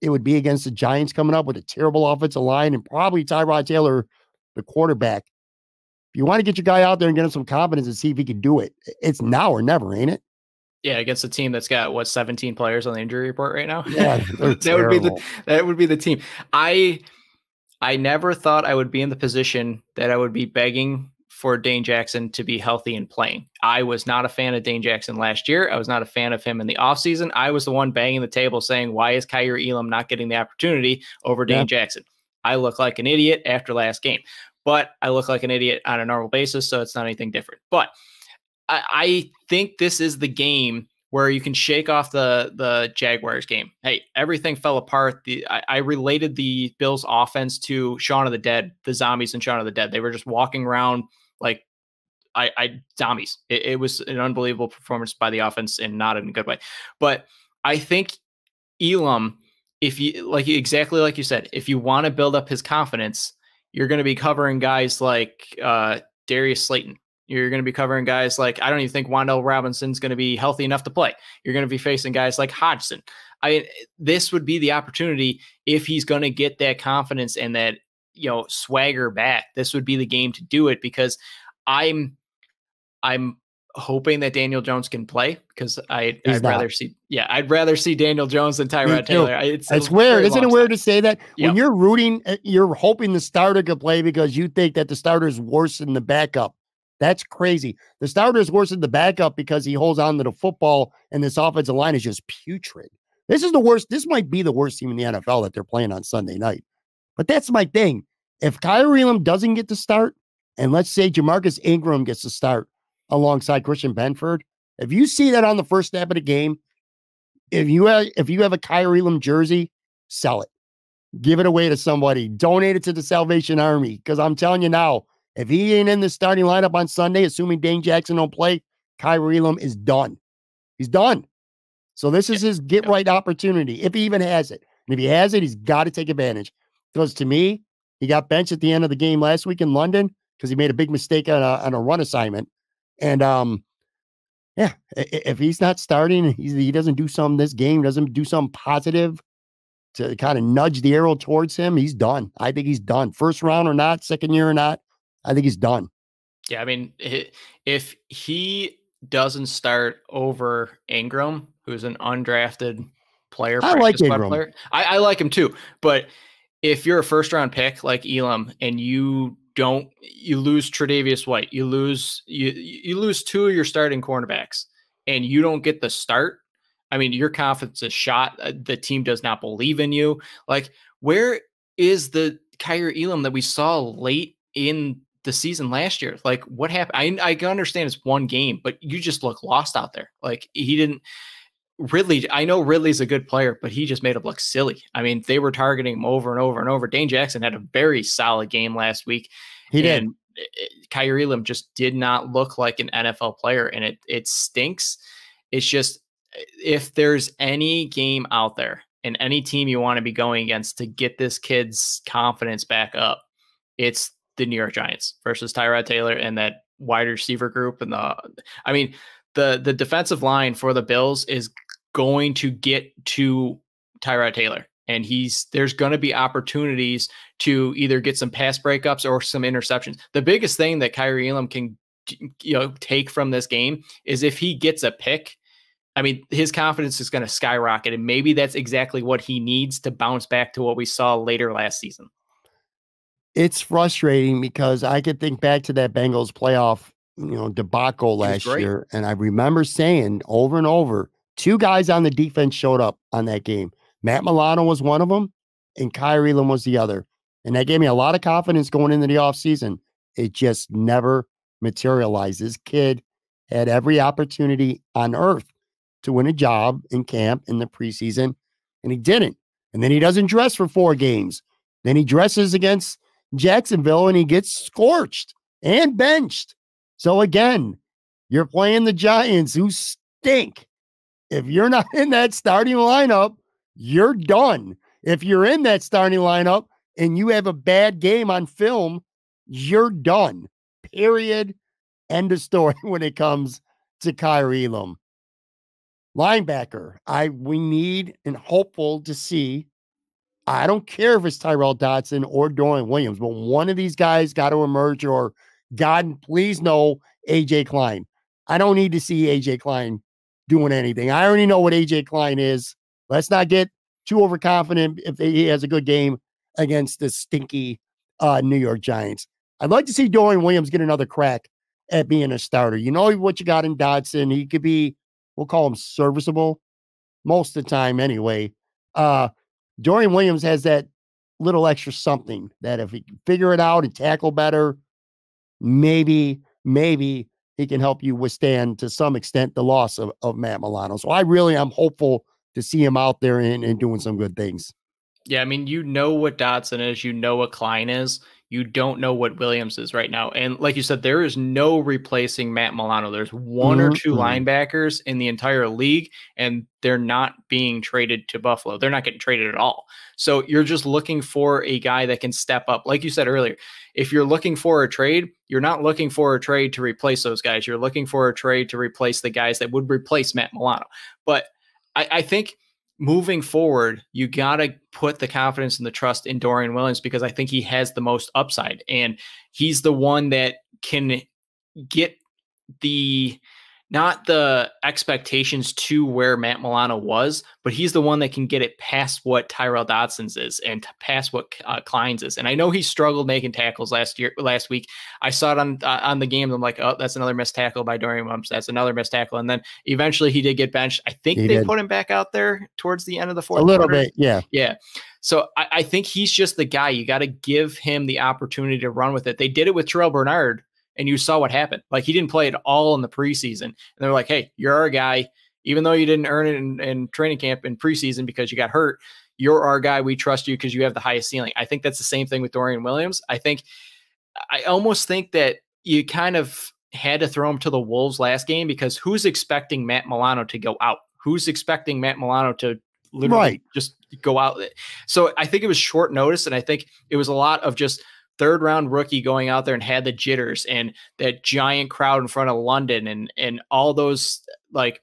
it would be against the Giants coming up with a terrible offensive line and probably Tyrod Taylor, the quarterback. If you want to get your guy out there and get him some confidence and see if he can do it, it's now or never, ain't it? Yeah, against a team that's got, what, seventeen players on the injury report right now? Yeah, that terrible. would be the that would be the team. I I never thought I would be in the position that I would be begging for Dane Jackson to be healthy and playing. I was not a fan of Dane Jackson last year. I was not a fan of him in the offseason. I was the one banging the table saying, why is Kaiir Elam not getting the opportunity over Dane yeah. Jackson? I look like an idiot after last game, but I look like an idiot on a normal basis, so it's not anything different. But I, I think this is the game where you can shake off the the Jaguars game. Hey, everything fell apart. The, I, I related the Bills offense to Shaun of the Dead, the zombies in Shaun of the Dead. They were just walking around Like I, I zombies, it, it was an unbelievable performance by the offense and not in a good way. But I think Elam, if you like, exactly like you said, if you want to build up his confidence, you're going to be covering guys like uh, Darius Slayton. You're going to be covering guys like, I don't even think Wandell Robinson's going to be healthy enough to play. You're going to be facing guys like Hodgson. I, this would be the opportunity if he's going to get that confidence and that, you know, swagger back. This would be the game to do it because I'm, I'm hoping that Daniel Jones can play because I I'd not. rather see yeah I'd rather see Daniel Jones than Tyrod Taylor. It's, it's weird, isn't it weird time. to say that yep. when you're rooting, you're hoping the starter could play because you think that the starter is worse than the backup. That's crazy. The starter is worse than the backup because he holds on to the football, and this offensive line is just putrid. This is the worst. This might be the worst team in the N F L that they're playing on Sunday night. But that's my thing. If Kaiir Elam doesn't get to start, and let's say Jamarcus Ingram gets to start alongside Christian Benford, if you see that on the first snap of the game, if you have, if you have a Kaiir Elam jersey, sell it. Give it away to somebody. Donate it to the Salvation Army, because I'm telling you now, if he ain't in the starting lineup on Sunday, assuming Dane Jackson don't play, Kaiir Elam is done. He's done. So this is his get right opportunity, if he even has it. And if he has it, he's got to take advantage. Because to me, he got benched at the end of the game last week in London because he made a big mistake on a, on a run assignment. And um, yeah, if he's not starting, he doesn't do something this game, doesn't do something positive to kind of nudge the arrow towards him, he's done. I think he's done. First round or not, second year or not, I think he's done. Yeah, I mean, if he doesn't start over Ingram, who's an undrafted player, I like Ingram. Player, I, I like him too. But if you're a first round pick like Elam and you don't, you lose Tre'Davious White, you lose, you you lose two of your starting cornerbacks, and you don't get the start. I mean, your confidence is shot. The team does not believe in you. Like, where is the Kaiir Elam that we saw late in the season last year? Like, what happened? I I understand it's one game, but you just look lost out there. Like, he didn't. Ridley, I know Ridley's a good player, but he just made him look silly. I mean, they were targeting him over and over and over. Dane Jackson had a very solid game last week. He did. Kaiir Elam just did not look like an N F L player, and it it stinks. It's just, if there's any game out there and any team you want to be going against to get this kid's confidence back up, it's the New York Giants versus Tyrod Taylor and that wide receiver group. And the, I mean, the the defensive line for the Bills is going to get to Tyrod Taylor, and he's there's going to be opportunities to either get some pass breakups or some interceptions. The biggest thing that Kaiir Elam can, you know, take from this game is if he gets a pick, I mean, his confidence is going to skyrocket, and maybe that's exactly what he needs to bounce back to what we saw later last season. It's frustrating because I could think back to that Bengals playoff, you know, debacle last year, and I remember saying over and over, two guys on the defense showed up on that game. Matt Milano was one of them, and Kaiir Elam was the other. And that gave me a lot of confidence going into the offseason. It just never materialized. This kid had every opportunity on earth to win a job in camp in the preseason, and he didn't. And then he doesn't dress for four games. Then he dresses against Jacksonville, and he gets scorched and benched. So again, you're playing the Giants, who stink. If you're not in that starting lineup, you're done. If you're in that starting lineup and you have a bad game on film, you're done. Period. End of story when it comes to Kaiir Elam. Linebacker, I we need and hopeful to see. I don't care if it's Tyrel Dodson or Dorian Williams, but one of these guys got to emerge, or God, please no A J Klein. I don't need to see A J Klein doing anything. I already know what A J Klein is. Let's not get too overconfident if he has a good game against the stinky uh, New York Giants. I'd like to see Dorian Williams get another crack at being a starter. You know what you got in Dodson. He could be, we'll call him serviceable most of the time anyway. Uh, Dorian Williams has that little extra something that if he can figure it out and tackle better, maybe, maybe he can help you withstand to some extent the loss of, of Matt Milano. So I really am hopeful to see him out there and, and doing some good things. Yeah, I mean, you know what Dodson is. You know what Klein is. You don't know what Williams is right now. And like you said, there is no replacing Matt Milano. There's one mm-hmm. or two linebackers in the entire league, and they're not being traded to Buffalo. They're not getting traded at all. So you're just looking for a guy that can step up. Like you said earlier, if you're looking for a trade, you're not looking for a trade to replace those guys. You're looking for a trade to replace the guys that would replace Matt Milano. But I, I think moving forward, you got to put the confidence and the trust in Dorian Williams, because I think he has the most upside, and he's the one that can get the not the expectations to where Matt Milano was, but he's the one that can get it past what Tyrel Dodson's is and past what uh, Klein's is. And I know he struggled making tackles last year, last week. I saw it on uh, on the game. I'm like, oh, that's another missed tackle by Dorian Williams. That's another missed tackle. And then eventually he did get benched. I think he they did. put him back out there towards the end of the fourth. A little quarter. bit, yeah, yeah. So I, I think he's just the guy. You got to give him the opportunity to run with it. They did it with Tyrel Bernard. And you saw what happened. Like, he didn't play at all in the preseason. And they're like, hey, you're our guy, even though you didn't earn it in, in training camp in preseason because you got hurt. You're our guy. We trust you because you have the highest ceiling. I think that's the same thing with Dorian Williams. I think I almost think that you kind of had to throw him to the wolves last game because who's expecting Matt Milano to go out? Who's expecting Matt Milano to literally right. just go out? So I think it was short notice. And I think it was a lot of just third round rookie going out there and had the jitters and that giant crowd in front of London and, and all those, like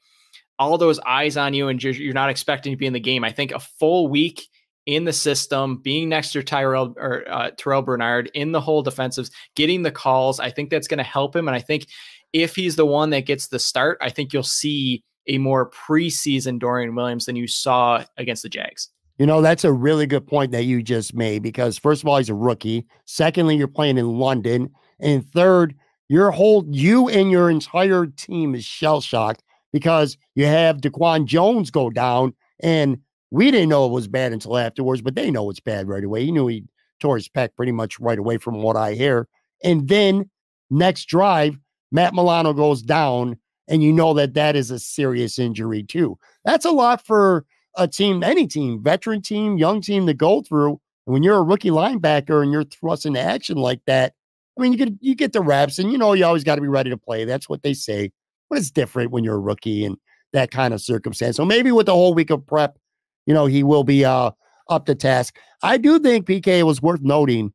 all those eyes on you. And you're, you're not expecting to be in the game. I think a full week in the system, being next to Tyrel or uh, Tyrel Bernard in the whole defensives, getting the calls. I think that's going to help him. And I think if he's the one that gets the start, I think you'll see a more preseason Dorian Williams than you saw against the Jags. You know, that's a really good point that you just made, because first of all, he's a rookie. Secondly, you're playing in London. And third, your whole, you and your entire team is shell-shocked because you have DaQuan Jones go down, and we didn't know it was bad until afterwards, but they know it's bad right away. He knew he tore his pec pretty much right away from what I hear. And then next drive, Matt Milano goes down, and you know that that is a serious injury too. That's a lot for a team, any team, veteran team, young team to go through. And when you're a rookie linebacker and you're thrust into action like that, I mean, you could, you get the reps and, you know, you always got to be ready to play. That's what they say, but it's different when you're a rookie and that kind of circumstance. So maybe with the whole week of prep, you know, he will be uh, up to task. I do think, P K, was worth noting,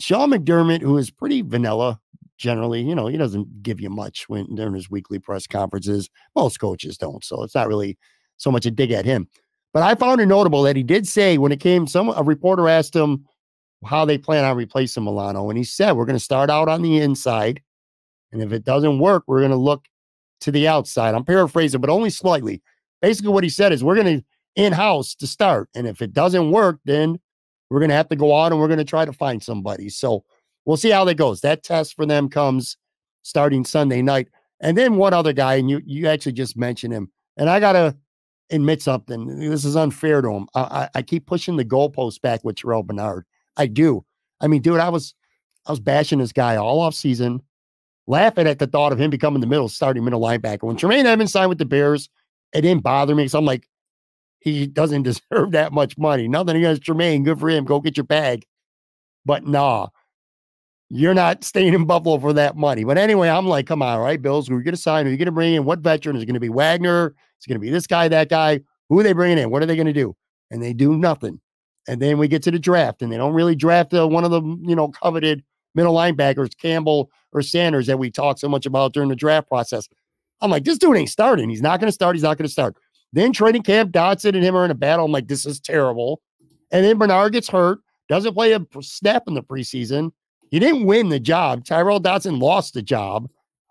Sean McDermott, who is pretty vanilla generally, you know, he doesn't give you much when during his weekly press conferences. Most coaches don't. So it's not really so much a dig at him. But I found it notable that he did say when it came, some a reporter asked him how they plan on replacing Milano. And he said, we're going to start out on the inside. And if it doesn't work, we're going to look to the outside. I'm paraphrasing, but only slightly. Basically what he said is, we're going to in-house to start. And if it doesn't work, then we're going to have to go out and we're going to try to find somebody. So we'll see how that goes. That test for them comes starting Sunday night. And then one other guy, and you, you actually just mentioned him. And I got to admit something. This is unfair to him. I, I, I keep pushing the goalposts back with Tyrel Bernard. I do. I mean, dude, I was I was bashing this guy all off season, laughing at the thought of him becoming the middle, starting middle linebacker. When Tremaine Edmunds signed with the Bears, it didn't bother me because I'm like, he doesn't deserve that much money. Nothing against Tremaine. Good for him. Go get your bag. But nah, you're not staying in Buffalo for that money. But anyway, I'm like, come on, all right, Bills, who are you going to sign? Who are you going to bring in? What veteran is going to be? Wagner? It's going to be this guy, that guy. Who are they bringing in? What are they going to do? And they do nothing. And then we get to the draft, and they don't really draft uh, one of the, you know, coveted middle linebackers, Campbell or Sanders, that we talk so much about during the draft process. I'm like, this dude ain't starting. He's not going to start. He's not going to start. Then training camp, Dodson and him are in a battle. I'm like, this is terrible. And then Bernard gets hurt, doesn't play a snap in the preseason. He didn't win the job. Tyrel Dodson lost the job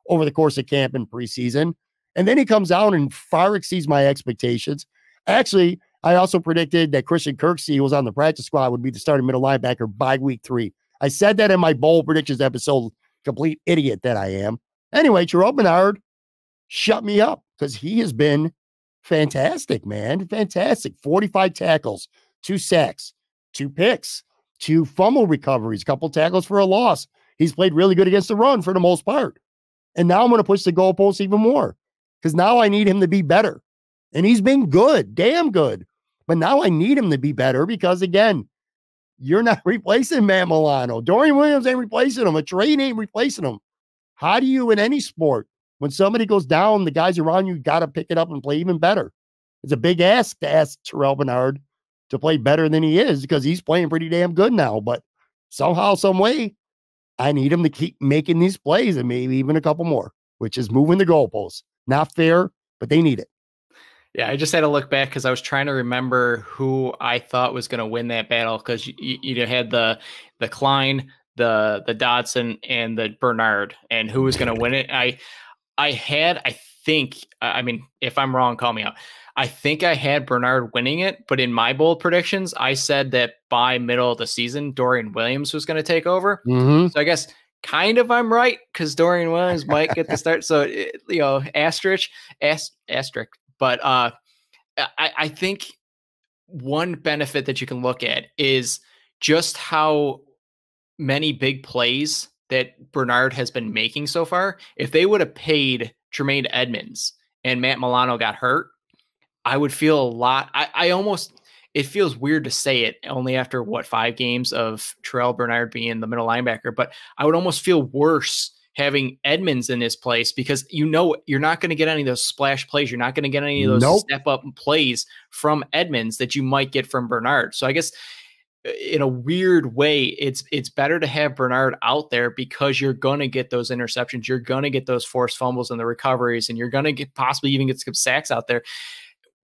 over the course of camp and preseason. And then he comes out and far exceeds my expectations. Actually, I also predicted that Christian Kirksey, who was on the practice squad, would be the starting middle linebacker by week three. I said that in my bold predictions episode, complete idiot that I am. Anyway, Tyrel Bernard shut me up because he has been fantastic, man. Fantastic. forty-five tackles, two sacks, two picks, two fumble recoveries, a couple tackles for a loss. He's played really good against the run for the most part. And now I'm going to push the goalposts even more, because now I need him to be better. And he's been good, damn good. But now I need him to be better because, again, you're not replacing Matt Milano. Dorian Williams ain't replacing him. A trade ain't replacing him. How do you, in any sport, when somebody goes down, the guys around you got to pick it up and play even better? It's a big ask to ask Tyrel Bernard to play better than he is, because he's playing pretty damn good now. But somehow, some way, I need him to keep making these plays and maybe even a couple more, which is moving the goalposts. Not fair, but they need it. Yeah, I just had to look back because I was trying to remember who I thought was going to win that battle, because you, you had the the Klein, the the Dodson, and the Bernard, and who was going to win it. I I had I think, I mean, if I'm wrong, call me out. I think I had Bernard winning it, but in my bold predictions, I said that by middle of the season, Dorian Williams was going to take over. Mm-hmm. So I guess kind of I'm right, because Dorian Williams might get the start. So, it, you know, asterisk, ast asterisk. But uh, I, I think one benefit that you can look at is just how many big plays that Bernard has been making so far. If they would have paid Tremaine Edmunds and Matt Milano got hurt, I would feel a lot. I, I almost, it feels weird to say it only after what, five games of Terrel Bernard being the middle linebacker, but I would almost feel worse having Edmunds in his place, because you know you're not going to get any of those splash plays. You're not going to get any of those nope. step up plays from Edmunds that you might get from Bernard. So I guess in a weird way, it's it's better to have Bernard out there, because you're going to get those interceptions. You're going to get those forced fumbles and the recoveries, and you're going to get possibly even get some sacks out there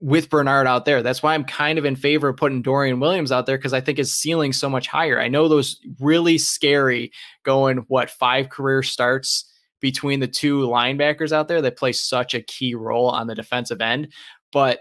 with Bernard out there. That's why I'm kind of in favor of putting Dorian Williams out there, because I think his ceiling's so much higher. I know those really scary going, what, five career starts between the two linebackers out there that play such a key role on the defensive end. But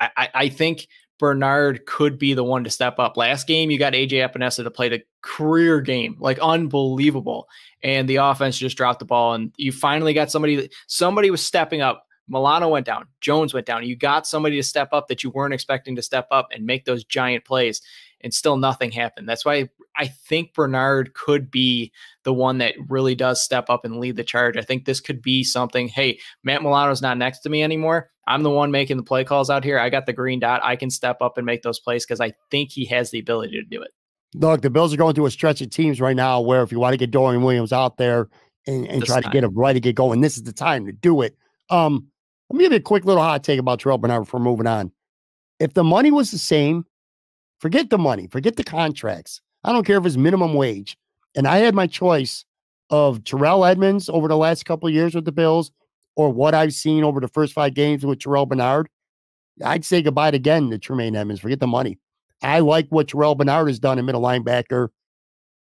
I, I, I think Bernard could be the one to step up. Last game, you got A J Epinesa to play the career game, like unbelievable. And the offense just dropped the ball, and you finally got somebody, somebody was stepping up. Milano went down, Jones went down. You got somebody to step up that you weren't expecting to step up and make those giant plays, and still nothing happened. That's why I think Bernard could be the one that really does step up and lead the charge. I think this could be something, hey, Matt Milano's not next to me anymore. I'm the one making the play calls out here. I got the green dot. I can step up and make those plays, because I think he has the ability to do it. Look, the Bills are going through a stretch of teams right now where if you want to get Dorian Williams out there and, and try time. to get him right to get going, this is the time to do it. Um, Let me give you a quick little hot take about Terrel Bernard before moving on. If the money was the same, forget the money, forget the contracts. I don't care if it's minimum wage. And I had my choice of Terrel Edmunds over the last couple of years with the Bills, or what I've seen over the first five games with Terrel Bernard. I'd say goodbye again to Tremaine Edmunds. Forget the money. I like what Terrel Bernard has done in middle linebacker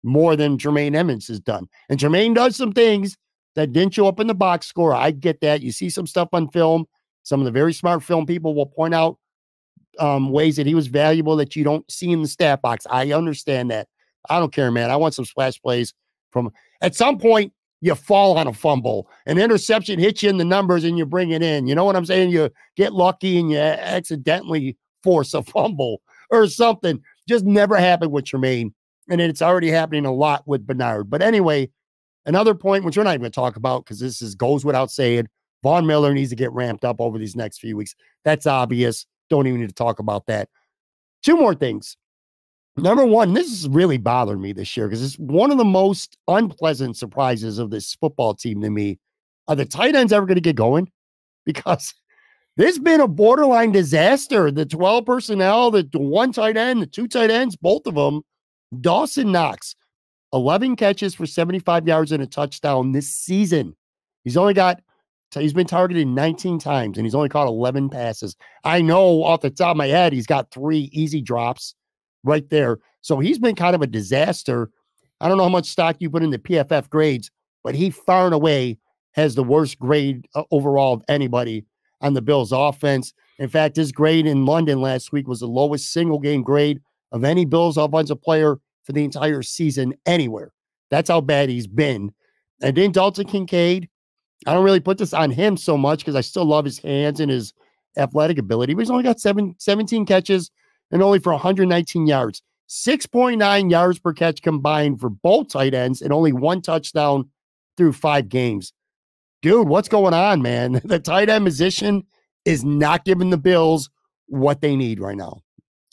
more than Tremaine Edmunds has done. And Tremaine does some things that didn't show up in the box score. I get that. You see some stuff on film. Some of the very smart film people will point out um, ways that he was valuable that you don't see in the stat box. I understand that. I don't care, man. I want some splash plays from. At some point, you fall on a fumble. An interception hits you in the numbers, and you bring it in. You know what I'm saying? You get lucky, and you accidentally force a fumble or something. Just never happened with Tremaine, and it's already happening a lot with Bernard. But anyway, another point, which we're not even going to talk about because this is, goes without saying, Von Miller needs to get ramped up over these next few weeks. That's obvious. Don't even need to talk about that. Two more things. Number one, this has really bothered me this year because it's one of the most unpleasant surprises of this football team to me. Are the tight ends ever going to get going? Because there's been a borderline disaster. The twelve personnel, the one tight end, the two tight ends, both of them, Dawson Knox. eleven catches for seventy-five yards and a touchdown this season. He's only got, he's been targeted nineteen times, and he's only caught eleven passes. I know off the top of my head, he's got three easy drops right there. So he's been kind of a disaster. I don't know how much stock you put in the P F F grades, but he far and away has the worst grade overall of anybody on the Bills offense. In fact, his grade in London last week was the lowest single game grade of any Bills offensive player for the entire season anywhere. That's how bad he's been. And then Dalton Kincaid, I don't really put this on him so much because I still love his hands and his athletic ability, but he's only got seven, seventeen catches and only for one hundred nineteen yards. six point nine yards per catch combined for both tight ends and only one touchdown through five games. Dude, what's going on, man? The tight end position is not giving the Bills what they need right now.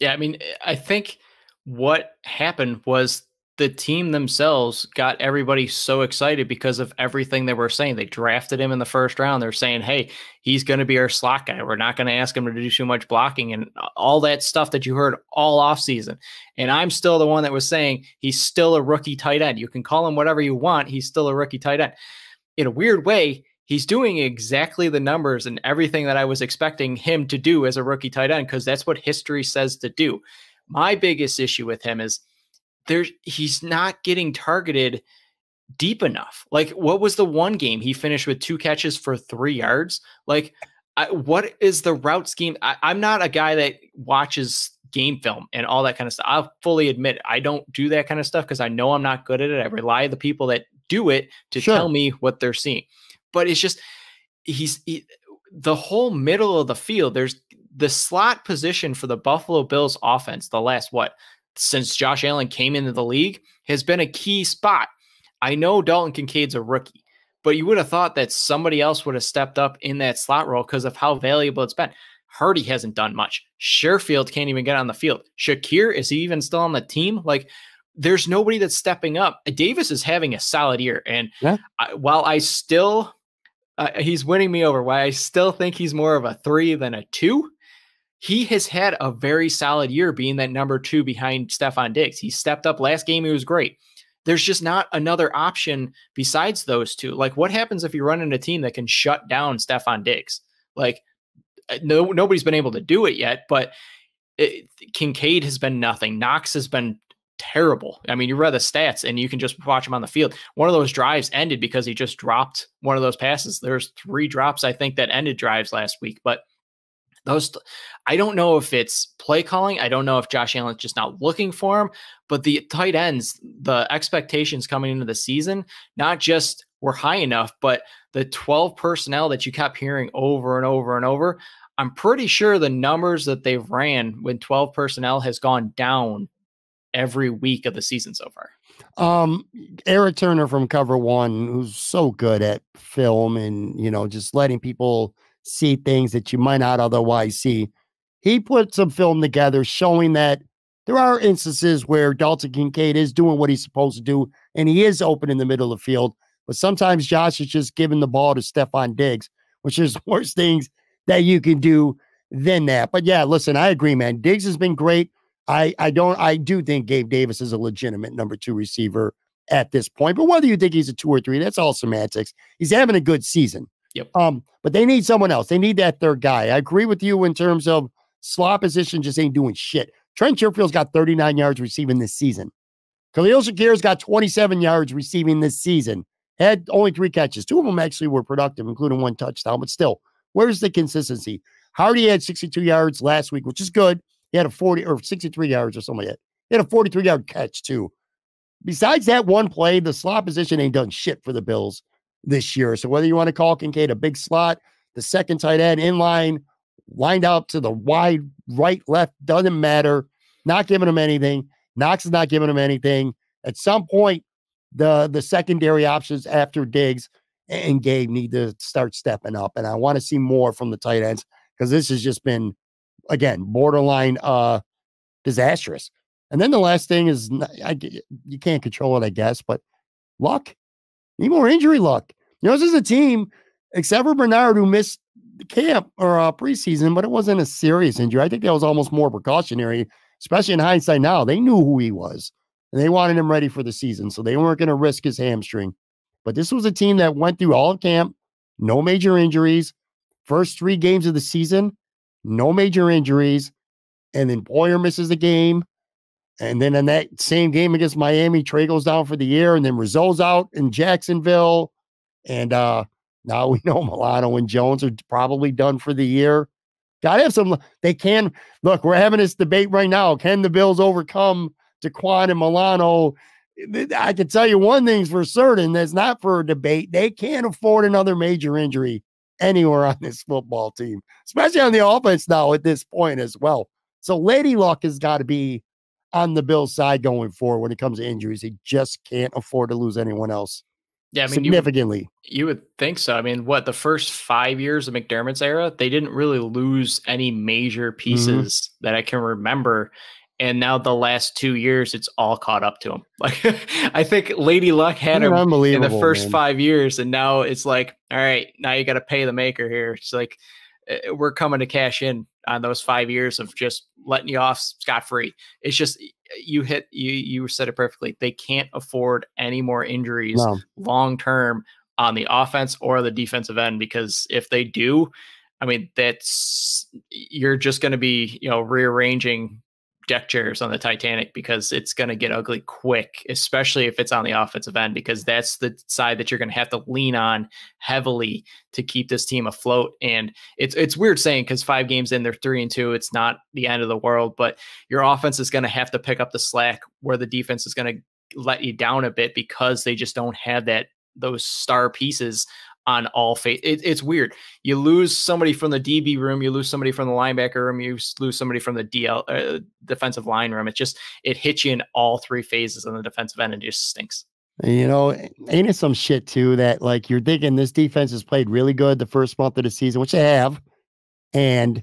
Yeah, I mean, I think what happened was the team themselves got everybody so excited because of everything they were saying. They drafted him in the first round. They're saying, hey, he's going to be our slot guy. We're not going to ask him to do too much blocking and all that stuff that you heard all offseason. And I'm still the one that was saying he's still a rookie tight end. You can call him whatever you want. He's still a rookie tight end. In a weird way, he's doing exactly the numbers and everything that I was expecting him to do as a rookie tight end, because that's what history says to do. My biggest issue with him is there's he's not getting targeted deep enough. Like, what was the one game he finished with two catches for three yards? Like, I, what is the route scheme? I, I'm not a guy that watches game film and all that kind of stuff. I'll fully admit it. I don't do that kind of stuff because I know I'm not good at it. I rely on the people that do it to sure. tell me what they're seeing. But it's just, he's he, the whole middle of the field. There's the slot position for the Buffalo Bills offense. The last, what, since Josh Allen came into the league, has been a key spot. I know Dalton Kincaid's a rookie, but you would have thought that somebody else would have stepped up in that slot role because of how valuable it's been. Hardy hasn't done much. Sherfield can't even get on the field. Shakir, is he even still on the team? Like, there's nobody that's stepping up. Davis is having a solid year. And yeah. I, while I still, uh, he's winning me over, why I still think he's more of a three than a two, he has had a very solid year being that number two behind Stefon Diggs. He stepped up last game. He was great. There's just not another option besides those two. Like, what happens if you run into a team that can shut down Stefon Diggs? Like, no, nobody's been able to do it yet, but it, Kincaid has been nothing. Knox has been terrible. I mean, you read the stats and you can just watch him on the field. One of those drives ended because he just dropped one of those passes. There's three drops, I think, that ended drives last week, but those, I don't know if it's play calling. I don't know if Josh Allen's just not looking for him, but the tight ends, the expectations coming into the season, not just were high enough, but the twelve personnel that you kept hearing over and over and over, I'm pretty sure the numbers that they've ran when twelve personnel has gone down every week of the season so far. Um, Eric Turner from Cover One, who's so good at film and, you know, just letting people see things that you might not otherwise see. He put some film together showing that there are instances where Dalton Kincaid is doing what he's supposed to do, and he is open in the middle of the field. But sometimes Josh is just giving the ball to Stefon Diggs, which is worse things that you can do than that. But yeah, listen, I agree, man. Diggs has been great. I, I don't, I do think Gabe Davis is a legitimate number two receiver at this point, but whether you think he's a two or three, that's all semantics. He's having a good season. Yep. Um, but they need someone else. They need that third guy. I agree with you in terms of slot position just ain't doing shit. Trent Sherfield's got thirty-nine yards receiving this season. Khalil Shakir's got twenty-seven yards receiving this season. Had only three catches. Two of them actually were productive, including one touchdown. But still, where's the consistency? Hardy had sixty-two yards last week, which is good. He had a forty or sixty-three yards or something like that. He had a forty-three-yard catch, too. Besides that one play, the slot position ain't done shit for the Bills this year. So whether you want to call Kincaid a big slot, the second tight end in line, lined out to the wide right, left, doesn't matter. Not giving him anything. Knox is not giving him anything. At some point, the the secondary options after Diggs and Gabe need to start stepping up. And I want to see more from the tight ends because this has just been, again, borderline uh, disastrous. And then the last thing is, I, you can't control it, I guess, but luck. Need more injury luck. You know, this is a team, except for Bernard, who missed camp or uh, preseason, but it wasn't a serious injury. I think that was almost more precautionary, especially in hindsight now. They knew who he was, and they wanted him ready for the season, so they weren't going to risk his hamstring. But this was a team that went through all of camp, no major injuries, first three games of the season, no major injuries, and then Poyer misses the game. And then in that same game against Miami, Trey goes down for the year, and then Rizzo's out in Jacksonville. And uh, now we know Milano and Jones are probably done for the year. Gotta have some, they can, look, we're having this debate right now. Can the Bills overcome DaQuan and Milano? I can tell you one thing's for certain, that's not for a debate. They can't afford another major injury anywhere on this football team, especially on the offense now at this point as well. So Lady Luck has got to be on the Bills' side going forward when it comes to injuries. He just can't afford to lose anyone else. Yeah, I mean, significantly. You, you would think so. I mean, what, the first five years of McDermott's era, they didn't really lose any major pieces mm-hmm. that I can remember. And now the last two years, it's all caught up to him. Like, I think Lady Luck had him in the first man. five years, and now it's like, all right, now you got to pay the maker here. It's like, we're coming to cash in on those five years of just letting you off scot-free. It's just, you hit, you, you said it perfectly. They can't afford any more injuries no. long-term on the offense or the defensive end, because if they do, I mean, that's, you're just going to be, you know, rearranging deck chairs on the Titanic, because it's going to get ugly quick, especially if it's on the offensive end, because that's the side that you're going to have to lean on heavily to keep this team afloat. And it's, it's weird saying, because five games in, they're three and two. It's not the end of the world, but your offense is going to have to pick up the slack where the defense is going to let you down a bit, because they just don't have that, those star pieces on all face. It, it's weird. You lose somebody from the D B room, you lose somebody from the linebacker room, you lose somebody from the D L uh, defensive line room. It just, it hits you in all three phases on the defensive end and just stinks. You know, ain't it some shit too, that like you're thinking this defense has played really good the first month of the season, which they have. And,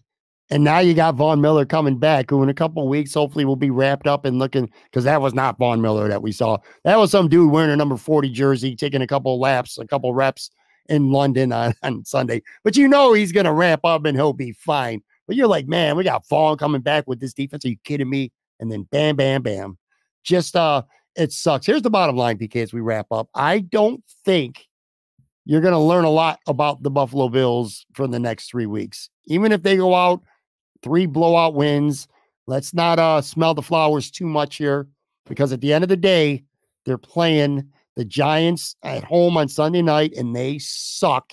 and now you got Von Miller coming back, who in a couple of weeks, hopefully will be wrapped up and looking, because that was not Von Miller that we saw. That was some dude wearing a number forty jersey, taking a couple of laps, a couple of reps in London on, on Sunday, but you know, he's going to ramp up and he'll be fine. But you're like, man, we got Vaughn coming back with this defense. Are you kidding me? And then bam, bam, bam. Just, uh, it sucks. Here's the bottom line, P K, as we wrap up. I don't think you're going to learn a lot about the Buffalo Bills for the next three weeks. Even if they go out three blowout wins, let's not uh, smell the flowers too much here, because at the end of the day, they're playing the Giants at home on Sunday night, and they suck.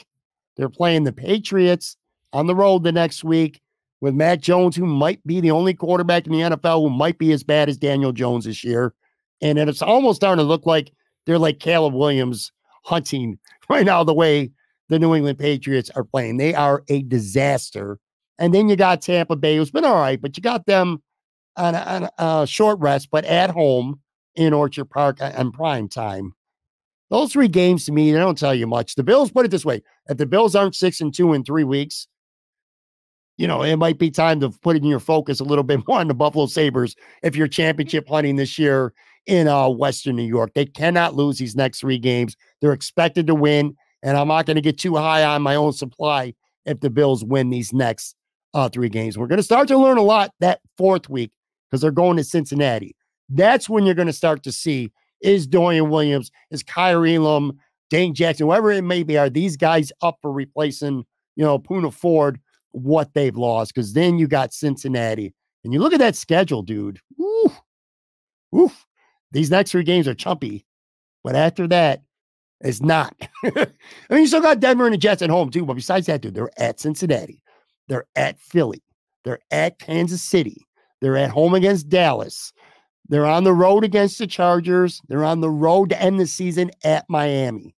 They're playing the Patriots on the road the next week with Mac Jones, who might be the only quarterback in the N F L who might be as bad as Daniel Jones this year. And it's almost starting to look like they're like Caleb Williams hunting right now, the way the New England Patriots are playing. They are a disaster. And then you got Tampa Bay, who's been all right, but you got them on a, on a short rest, but at home in Orchard Park on prime time. Those three games, to me, they don't tell you much. The Bills, put it this way, if the Bills aren't six and two in three weeks, you know, it might be time to put in your focus a little bit more on the Buffalo Sabres if you're championship hunting this year in uh, Western New York. They cannot lose these next three games. They're expected to win, and I'm not going to get too high on my own supply if the Bills win these next uh, three games. We're going to start to learn a lot that fourth week, because they're going to Cincinnati. That's when you're going to start to see, is Dorian Williams, is Kaiir Elam, Dane Jackson, whoever it may be, are these guys up for replacing, you know, Poona Ford, what they've lost? Because then you got Cincinnati. And you look at that schedule, dude. Ooh, oof. These next three games are chumpy. But after that, it's not. I mean, you still got Denver and the Jets at home, too. But besides that, dude, they're at Cincinnati. They're at Philly. They're at Kansas City. They're at home against Dallas. They're on the road against the Chargers. They're on the road to end the season at Miami.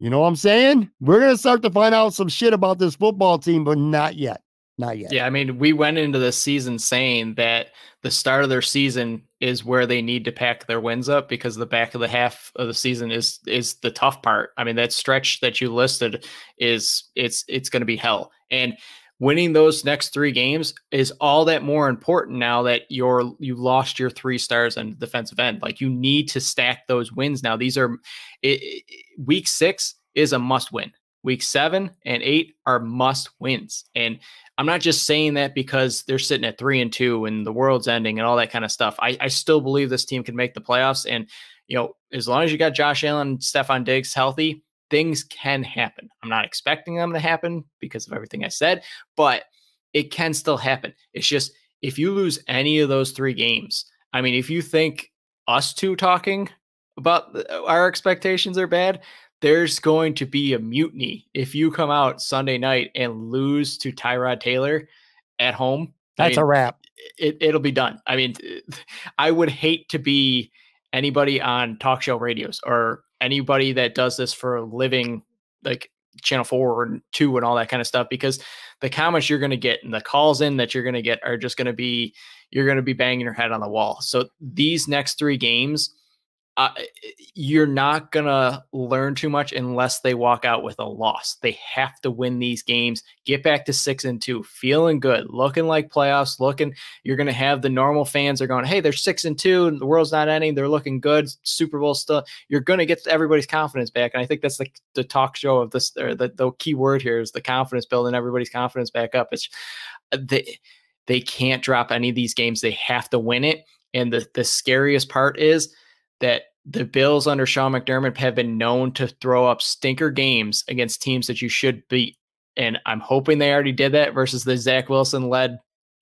You know what I'm saying? We're going to start to find out some shit about this football team, but not yet. Not yet. Yeah, I mean, we went into the season saying that the start of their season is where they need to pack their wins up, because the back of the half of the season is is the tough part. I mean, that stretch that you listed is it's it's going to be hell. And winning those next three games is all that more important now that you're, you lost your three stars on the defensive end. Like, you need to stack those wins. Now, these are it, it, week six is a must win. Week seven and eight are must wins. And I'm not just saying that because they're sitting at three and two and the world's ending and all that kind of stuff. I, I still believe this team can make the playoffs. And, you know, as long as you got Josh Allen and Stephon Diggs healthy, things can happen. I'm not expecting them to happen because of everything I said, but it can still happen. It's just, if you lose any of those three games, I mean, if you think us two talking about our expectations are bad, there's going to be a mutiny. If you come out Sunday night and lose to Tyrod Taylor at home, that's I mean, a wrap. It, it'll be done. I mean, I would hate to be anybody on talk show radios or anybody that does this for a living, like Channel four and two and all that kind of stuff, because the comments you're going to get and the calls in that you're going to get are just going to be, you're going to be banging your head on the wall. So these next three games, uh, you're not going to learn too much unless they walk out with a loss. They have to win these games, get back to six and two, feeling good, looking like playoffs, looking, you're going to have the normal fans are going, hey, they're six and two and the world's not ending. They're looking good. Super Bowl stuff. You're going to get everybody's confidence back. And I think that's like the, the talk show of this, or the, the key word here is the confidence, building everybody's confidence back up. It's they, they can't drop any of these games. They have to win it. And the, the scariest part is that the Bills under Sean McDermott have been known to throw up stinker games against teams that you should beat. And I'm hoping they already did that versus the Zach Wilson led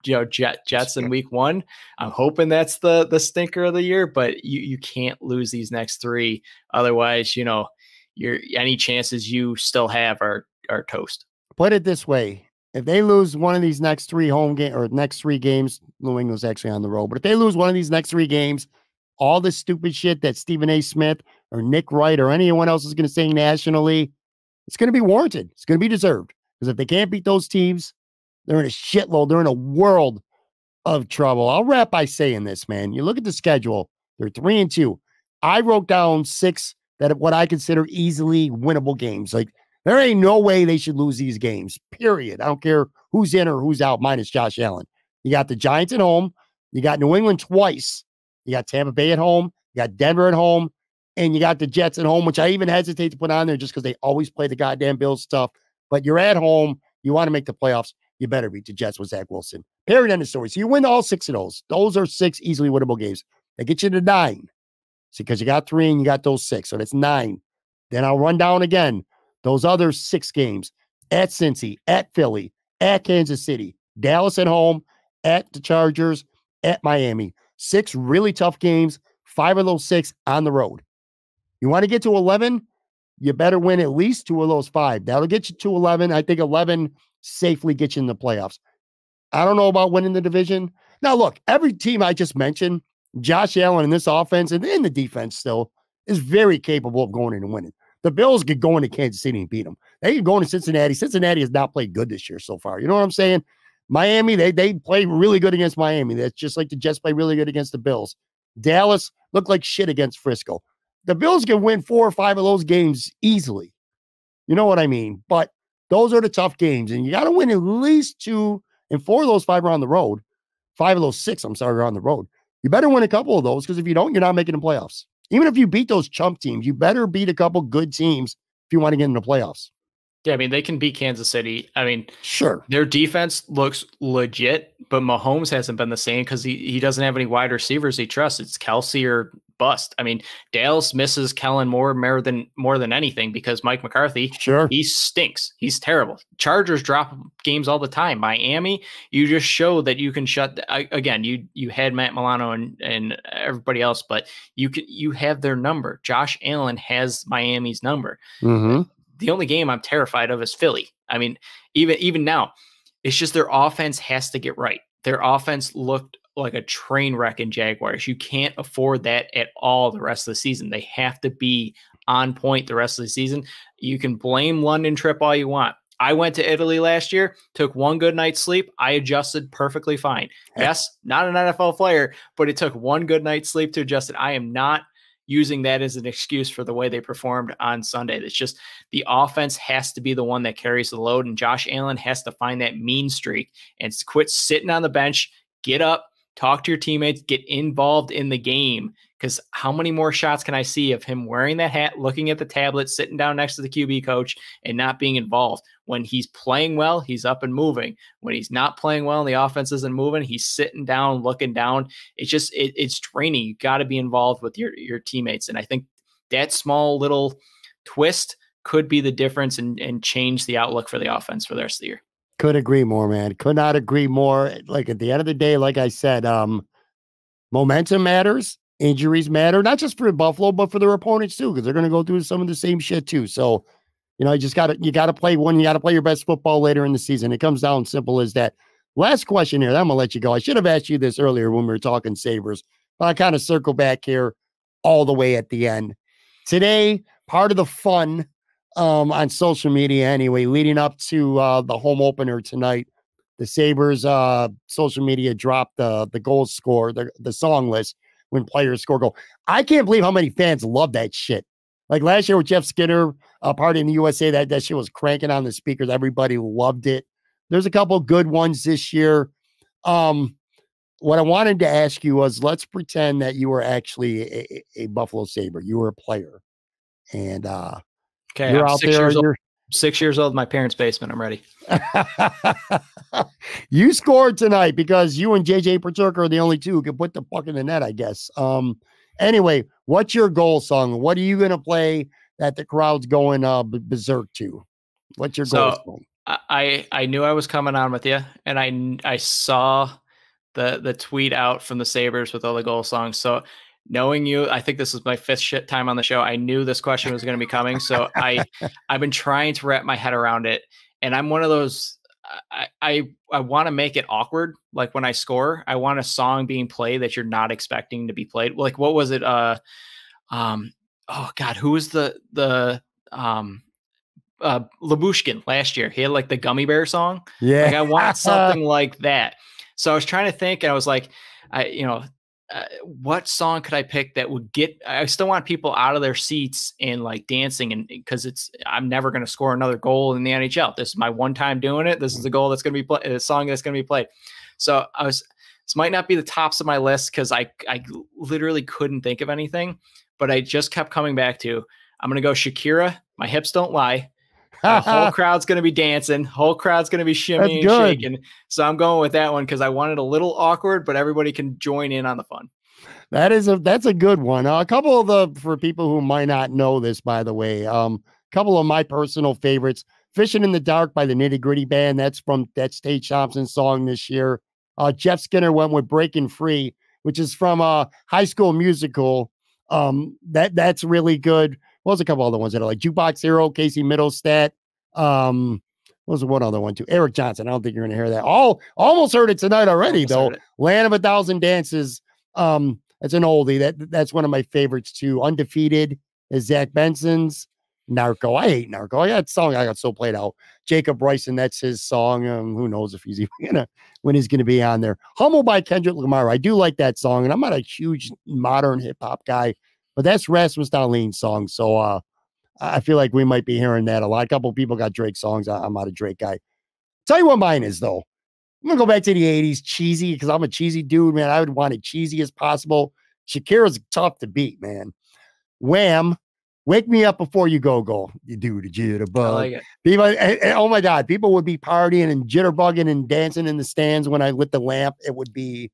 you know, Jet, Jets in week one. I'm hoping that's the the stinker of the year, but you you can't lose these next three. Otherwise, you know, your any chances you still have are are toast. Put it this way. If they lose one of these next three home games or next three games, New England's actually on the road, but if they lose one of these next three games, all this stupid shit that Stephen A. Smith or Nick Wright or anyone else is going to say nationally, it's going to be warranted. It's going to be deserved. Because if they can't beat those teams, they're in a shitload. They're in a world of trouble. I'll wrap by saying this, man. You look at the schedule. They're three and two. I wrote down six that what I consider easily winnable games. Like, there ain't no way they should lose these games, period. I don't care who's in or who's out, minus Josh Allen. You got the Giants at home. You got New England twice. You got Tampa Bay at home. You got Denver at home. And you got the Jets at home, which I even hesitate to put on there just because they always play the goddamn Bills stuff. But you're at home. You want to make the playoffs. You better beat the Jets with Zach Wilson. Period. End of story. So you win all six of those. Those are six easily winnable games. They get you to nine. See, because you got three and you got those six. So that's nine. Then I'll run down again those other six games: at Cincy, at Philly, at Kansas City, Dallas at home, at the Chargers, at Miami. Six really tough games. Five of those six on the road. You want to get to eleven? You better win at least two of those five. That'll get you to eleven. I think eleven safely gets you in the playoffs. I don't know about winning the division. Now, look, every team I just mentioned, Josh Allen in this offense and in the defense still is very capable of going in and winning. The Bills could go into Kansas City and beat them. They could go into Cincinnati. Cincinnati has not played good this year so far. You know what I'm saying? Miami, they, they play really good against Miami. That's just like the Jets play really good against the Bills. Dallas looked like shit against Frisco. The Bills can win four or five of those games easily. You know what I mean? But those are the tough games, and you got to win at least two, and four of those five are on the road. Five of those six, I'm sorry, are on the road. You better win a couple of those, because if you don't, you're not making the playoffs. Even if you beat those chump teams, you better beat a couple good teams if you want to get in the playoffs. Yeah, I mean, they can beat Kansas City. I mean, sure, their defense looks legit, but Mahomes hasn't been the same because he, he doesn't have any wide receivers he trusts. It's Kelsey or bust. I mean, Dallas misses Kellen Moore more than more than anything because Mike McCarthy, sure, he stinks. He's terrible. Chargers drop games all the time. Miami, you just show that you can shut. I, again, you you had Matt Milano and and everybody else, but you can you have their number. Josh Allen has Miami's number. Mm-hmm. The only game I'm terrified of is Philly. I mean, even even now, it's just their offense has to get right. Their offense looked like a train wreck in Jaguars. You can't afford that at all the rest of the season. They have to be on point the rest of the season. You can blame London trip all you want. I went to Italy last year, took one good night's sleep. I adjusted perfectly fine. Yes, not an N F L player, but it took one good night's sleep to adjust it. I am not using that as an excuse for the way they performed on Sunday. It's just the offense has to be the one that carries the load, and Josh Allen has to find that mean streak and quit sitting on the bench, get up, talk to your teammates, get involved in the game. Because how many more shots can I see of him wearing that hat, looking at the tablet, sitting down next to the Q B coach and not being involved? When he's playing well, he's up and moving. When he's not playing well and the offense isn't moving, he's sitting down, looking down. It's just, it, it's draining. You got to be involved with your, your teammates. And I think that small little twist could be the difference and, and change the outlook for the offense for the rest of the year. Could agree more, man. Could not agree more. Like at the end of the day, like I said, um, momentum matters. Injuries matter, not just for Buffalo, but for their opponents too, because they're going to go through some of the same shit too. So, you know, you just got to, you got to play one, you got to play your best football later in the season. It comes down simple as that. Last question here, I'm going to let you go. I should have asked you this earlier when we were talking Sabres, but I kind of circle back here all the way at the end. Today, part of the fun um, on social media anyway, leading up to uh, the home opener tonight, the Sabres uh, social media dropped uh, the goal score, the, the song list. When players score goal, I can't believe how many fans love that shit. Like last year with Jeff Skinner, a uh, party in the U S A, that, that shit was cranking on the speakers. Everybody loved it. There's a couple good ones this year. Um, what I wanted to ask you was, let's pretend that you were actually a, a Buffalo Sabre. You were a player. And uh, okay, you're I'm out six there. Years you're... Six years old, in my parents' basement. I'm ready. You scored tonight because you and J J Peterka are the only two who can put the puck in the net, I guess. Um, anyway, what's your goal song? What are you going to play that the crowd's going uh, berserk to? What's your goal so, song? I I knew I was coming on with you, and I I saw the the tweet out from the Sabres with all the goal songs. So knowing you, I think this is my fifth shit time on the show. I knew this question was going to be coming, so I I've been trying to wrap my head around it, and I'm one of those. I I, I want to make it awkward. Like when I score, I want a song being played that you're not expecting to be played. Like what was it? Uh, um, oh God, who was the the um. uh Labushkin last year? He had like the gummy bear song. Yeah, like I want something like that. So I was trying to think, and I was like, I you know uh, what song could I pick that would get, I still want people out of their seats and like dancing, and because it's, I'm never going to score another goal in the N H L. This is my one time doing it. This is the goal that's going to be played, the song that's going to be played. So I was, this might not be the tops of my list because I I literally couldn't think of anything, but I just kept coming back to, I'm going to go Shakira, My Hips Don't Lie. The whole crowd's going to be dancing. Whole crowd's going to be shimmying and shaking. So I'm going with that one because I want it a little awkward, but everybody can join in on the fun. That is a, that's a good one. Uh, a couple of the, for people who might not know this, by the way, um, a couple of my personal favorites, Fishing in the Dark by the Nitty Gritty Band. That's from, that's Tage Thompson's song this year. Uh, Jeff Skinner went with Breaking Free, which is from uh, High School Musical. Um, that, that's really good. Well, there's a couple other ones that are like Jukebox Hero, Casey Mittelstadt. Um, what was the one other one too? Eric Johnson. I don't think you're going to hear that. Oh, almost heard it tonight already though. Land of a Thousand Dances. Um, that's an oldie. That that's one of my favorites too. Undefeated is Zach Benson's. Narco. I hate Narco. I got song. I got so played out. Jacob Bryson. That's his song. Um, who knows if he's even gonna, when he's gonna be on there. Humble by Kendrick Lamar. I do like that song, and I'm not a huge modern hip hop guy, but that's Rasmus Dahlin's song. So uh, I feel like we might be hearing that a lot. A couple of people got Drake songs. I, I'm not a Drake guy. Tell you what mine is, though. I'm going to go back to the eighties, cheesy, because I'm a cheesy dude, man. I would want it cheesy as possible. Shakira's tough to beat, man. Wham! Wake Me Up Before You Go Go. You do the jitterbug. I like it. People, and, and, oh, my God. People would be partying and jitterbugging and dancing in the stands when I lit the lamp. It would be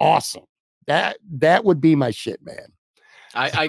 awesome. That, that would be my shit, man. I,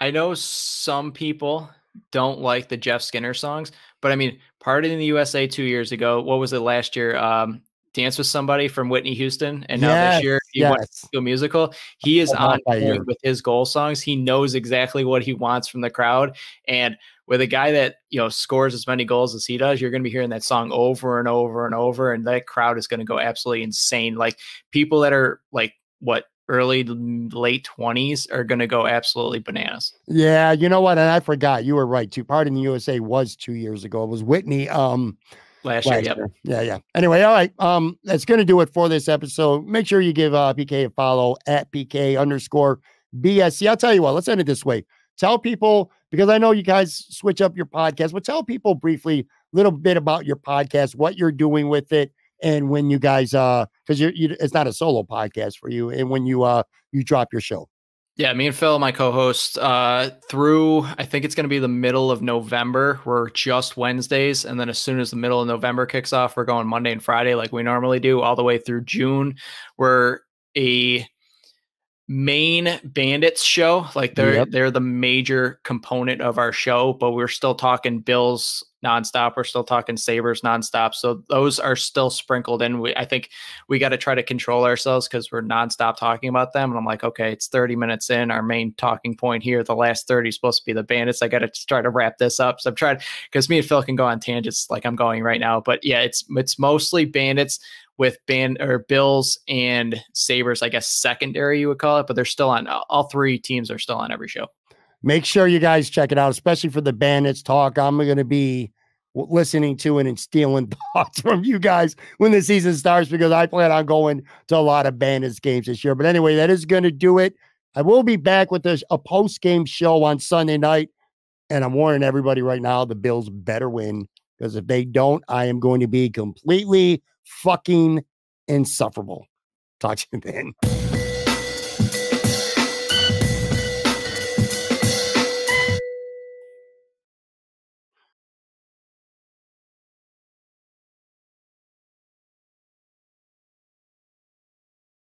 I I know some people don't like the Jeff Skinner songs, but I mean, Party in the U S A two years ago. What was it last year? Um, Dance with Somebody from Whitney Houston, and now yes, this year he yes. went to a musical. He is on point with his goal songs. He knows exactly what he wants from the crowd, and with a guy that you know scores as many goals as he does, you're going to be hearing that song over and over and over, and that crowd is going to go absolutely insane. Like people that are like what. early late twenties are going to go absolutely bananas. Yeah, you know what? And I forgot, you were right too. Party in the U S A was two years ago. It was Whitney um last, last year, year. Yep. Yeah, yeah. Anyway, all right. Um, that's going to do it for this episode. Make sure you give uh, P K a follow at P K underscore B S C. I'll tell you what. Let's end it this way. Tell people, because I know you guys switch up your podcast, but tell people briefly a little bit about your podcast, what you're doing with it. And when you guys, uh, because you're, you, it's not a solo podcast for you. And when you, uh, you drop your show. Yeah, me and Phil, my co-host, uh, through, I think it's going to be the middle of November. We're just Wednesdays, and then as soon as the middle of November kicks off, we're going Monday and Friday like we normally do, all the way through June. We're a main bandits show, like they're yep. they're the major component of our show, but we're still talking Bills nonstop. We're still talking Sabres nonstop. So those are still sprinkled in. We, I think we got to try to control ourselves because we're nonstop talking about them. And I'm like, okay, it's thirty minutes in. Our main talking point here, the last thirty is supposed to be the bandits. I got to try to wrap this up. So I'm trying, because me and Phil can go on tangents like I'm going right now. But yeah, it's it's mostly bandits with band or Bills and Sabres, I guess secondary you would call it. But they're still on, all three teams are still on every show. Make sure you guys check it out, especially for the bandits talk. I'm going to be listening to it and stealing thoughts from you guys when the season starts, because I plan on going to a lot of bandits games this year. But anyway, that is going to do it. I will be back with a, a post-game show on Sunday night. And I'm warning everybody right now, the Bills better win, because if they don't, I am going to be completely fucking insufferable. Talk to you then.